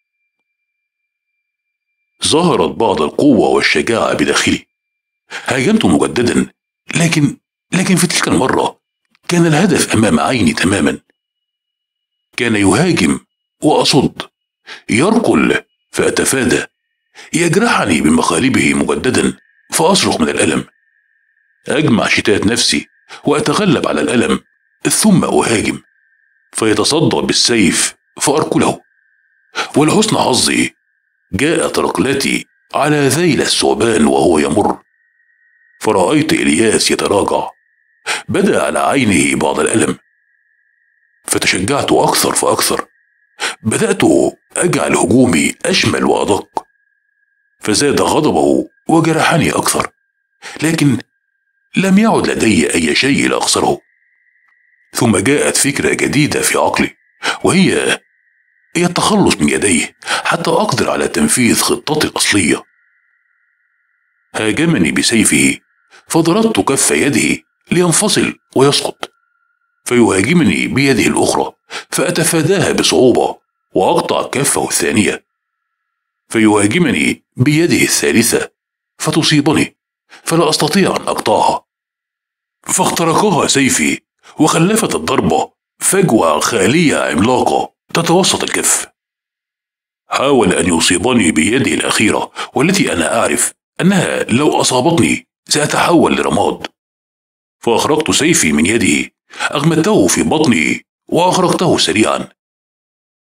ظهرت بعض القوة والشجاعة بداخلي. هاجمت مجددا، لكن في تلك المرة كان الهدف أمام عيني تماما. كان يهاجم وأصد، يرقل فأتفادى، يجرحني بمخالبه مجددا فأصرخ من الألم. أجمع شتات نفسي وأتغلب على الألم ثم أهاجم، فيتصدى بالسيف فأركله. ولحسن حظي جاءت ركلتي على ذيل الثعبان وهو يمر، فرأيت إلياس يتراجع، بدأ على عينه بعض الألم، فتشجعت أكثر فأكثر. بدأت أجعل هجومي أشمل وأدق، فزاد غضبه وجرحني أكثر، لكن لم يعد لدي أي شيء لأخسره. ثم جاءت فكرة جديدة في عقلي، وهي التخلص من يديه حتى أقدر على تنفيذ خطتي الأصلية. هاجمني بسيفه، فضربت كف يده لينفصل ويسقط، فيهاجمني بيده الأخرى فأتفاداها بصعوبة وأقطع كفه الثانية، فيهاجمني بيده الثالثة فتصيبني فلا أستطيع أن أقطعها، فاخترقها سيفي وخلفت الضربة فجوة خالية عملاقة تتوسط الكف. حاول أن يصيبني بيده الأخيرة، والتي أنا أعرف أنها لو أصابتني سأتحول لرماد، فأخرجت سيفي من يده، أغمدته في بطني وأخرجته سريعا،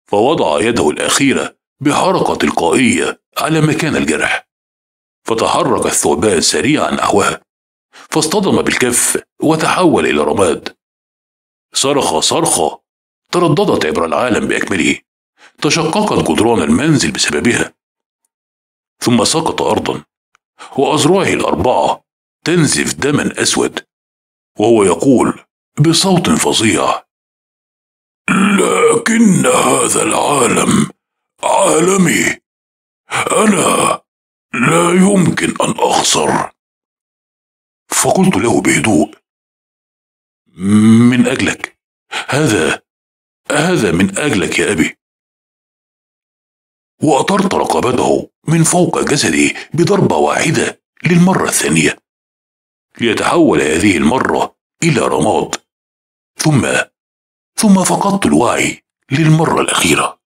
فوضع يده الأخيرة بحركة تلقائية على مكان الجرح، فتحرك الثعبان سريعا نحوها، فاصطدم بالكف وتحول إلى رماد. صرخ صرخة ترددت عبر العالم بأكمله، تشققت جدران المنزل بسببها، ثم سقط أرضا وأذرعه الأربعة تنزف دما أسود، وهو يقول بصوت فظيع: لكن هذا العالم عالمي، أنا لا يمكن أن أخسر. فقلت له بهدوء: من أجلك، هذا من أجلك يا أبي. وأطرت رقبته من فوق جسدي بضربة واحدة للمرة الثانية، ليتحول هذه المرة إلى رماد، ثم فقدت الوعي للمرة الأخيرة.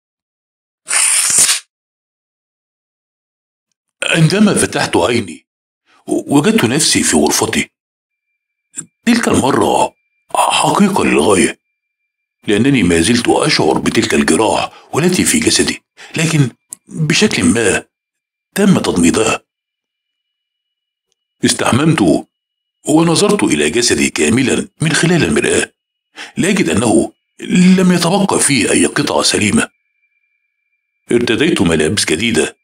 عندما فتحت عيني وجدت نفسي في غرفتي، تلك المرة حقيقة للغاية، لأنني ما زلت أشعر بتلك الجراح والتي في جسدي، لكن بشكل ما تم تضميدها. استحممت ونظرت إلى جسدي كاملا من خلال المرآة، لأجد أنه لم يتبقى فيه أي قطعة سليمة. ارتديت ملابس جديدة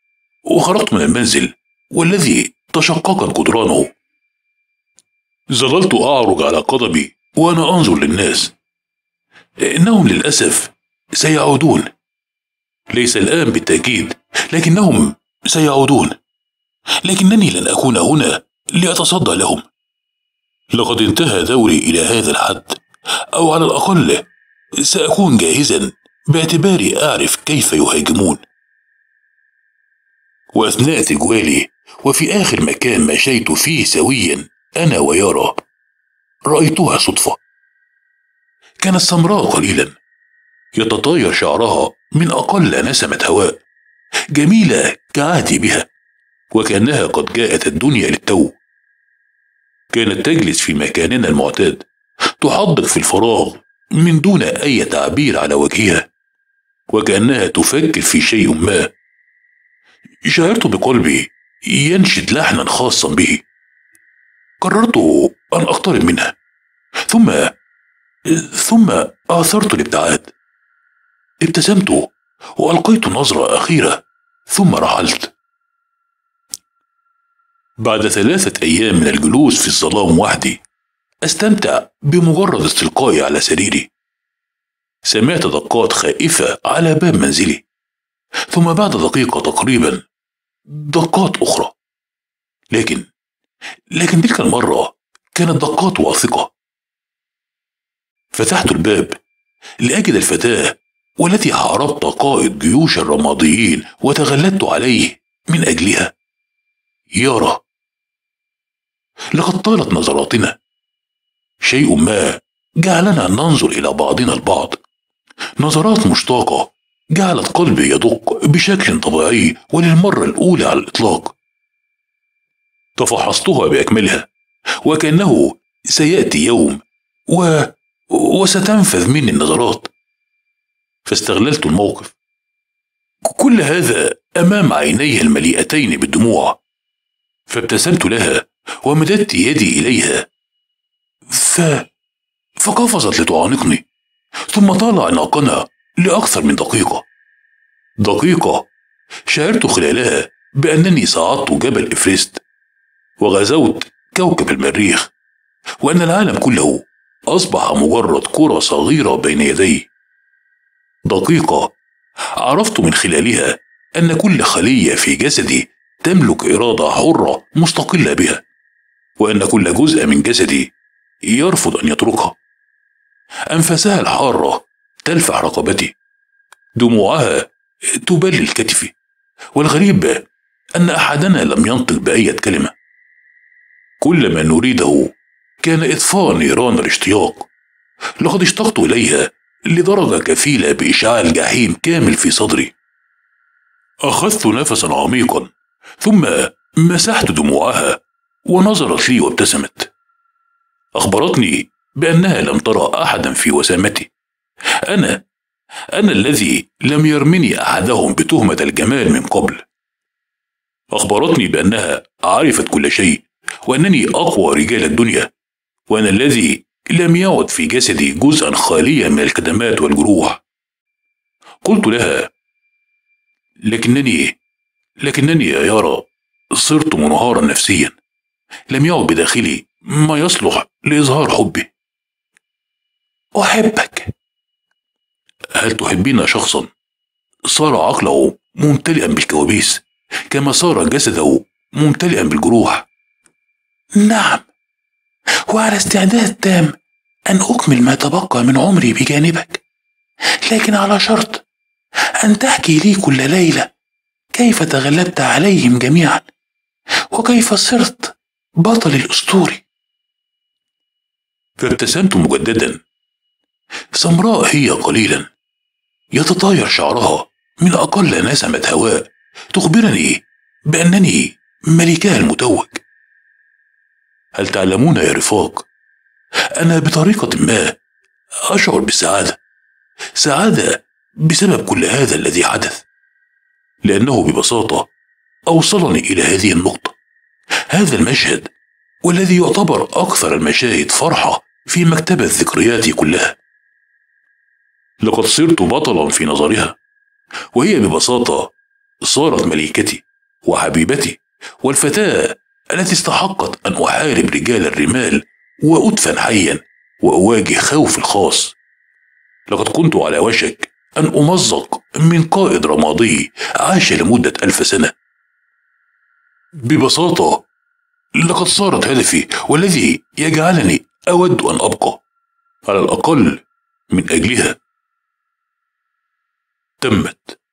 وخرجت من المنزل والذي تشققت جدرانه. ظللت أعرج على قدمي وأنا أنظر للناس، إنهم للأسف سيعودون، ليس الآن بالتأكيد، لكنهم سيعودون، لكنني لن أكون هنا لأتصدى لهم. لقد انتهى دوري إلى هذا الحد، أو على الأقل سأكون جاهزا باعتباري أعرف كيف يهاجمون. وأثناء تجوالي وفي آخر مكان مشيت فيه سويا أنا ويارا، رأيتها صدفة. كانت سمراء قليلا، يتطاير شعرها من أقل نسمة هواء، جميلة كعادي بها، وكأنها قد جاءت الدنيا للتو. كانت تجلس في مكاننا المعتاد، تحدق في الفراغ من دون أي تعبير على وجهها، وكأنها تفكر في شيء ما. شعرت بقلبي ينشد لحنا خاصا به، قررت أن أقترب منها، ثم آثرت الابتعاد. ابتسمت وألقيت نظرة أخيرة ثم رحلت. بعد 3 أيام من الجلوس في الظلام وحدي، أستمتع بمجرد استلقائي على سريري. سمعت دقات خائفة على باب منزلي، ثم بعد دقيقة تقريبا دقات أخرى، لكن تلك المرة كانت دقات واثقة. فتحت الباب لأجد الفتاة والتي عرضت قائد جيوش الرماديين وتغلدت عليه من أجلها، يارا. لقد طالت نظراتنا، شيء ما جعلنا ننظر إلى بعضنا البعض، نظرات مشتاقة جعلت قلبي يدق بشكل طبيعي وللمرة الأولى على الإطلاق. تفحصتها بأكملها، وكأنه سيأتي يوم وستنفذ مني النظرات، فاستغللت الموقف. كل هذا أمام عينيها المليئتين بالدموع، فابتسمت لها ومددت يدي إليها، فقفزت لتعانقني، ثم طال عناقنا لأكثر من دقيقة. دقيقة شعرت خلالها بأنني صعدت جبل إفريست وغزوت كوكب المريخ، وأن العالم كله أصبح مجرد كرة صغيرة بين يدي. دقيقة عرفت من خلالها أن كل خلية في جسدي تملك إرادة حرة مستقلة بها، وأن كل جزء من جسدي يرفض أن يتركها. أنفاسها الحارة تلفع رقبتي، دموعها تبلل كتفي، والغريب أن أحدنا لم ينطق بأي كلمة. كل ما نريده كان إطفاء نيران الاشتياق. لقد اشتقت إليها لدرجة كفيلة بإشعال جحيم كامل في صدري. أخذت نفسا عميقا، ثم مسحت دموعها، ونظرت لي وابتسمت. أخبرتني بأنها لم ترى أحدا في وسامتي. أنا الذي لم يرمني أحدهم بتهمة الجمال من قبل. أخبرتني بأنها عرفت كل شيء، وأنني أقوى رجال الدنيا، وأنا الذي لم يعد في جسدي جزءا خاليا من الكدمات والجروح. قلت لها: لكنني يا يارا صرت منهارا نفسيا، لم يعد بداخلي ما يصلح لإظهار حبي. أحبك. هل تحبين شخصا صار عقله ممتلئا بالكوابيس كما صار جسده ممتلئا بالجروح؟ نعم، وعلى استعداد تام أن أكمل ما تبقى من عمري بجانبك، لكن على شرط أن تحكي لي كل ليلة كيف تغلبت عليهم جميعا، وكيف صرت بطل الأسطوري. فابتسمت مجددا، سمراء هي قليلا، يتطاير شعرها من أقل نسمة هواء تخبرني بأنني ملكها المتوج. هل تعلمون يا رفاق، أنا بطريقة ما أشعر بالسعادة، سعادة بسبب كل هذا الذي حدث، لأنه ببساطة أوصلني إلى هذه النقطة، هذا المشهد، والذي يعتبر أكثر المشاهد فرحة في مكتبة ذكرياتي كلها. لقد صرت بطلا في نظرها، وهي ببساطة صارت ملكتي وحبيبتي، والفتاة التي استحقت أن أحارب رجال الرمال وأدفن حيا وأواجه خوفي الخاص. لقد كنت على وشك أن أمزق من قائد رمادي عاش لمدة 1000 سنة. ببساطة لقد صارت هدفي، والذي يجعلني أود أن أبقى على الأقل من أجلها. تمت.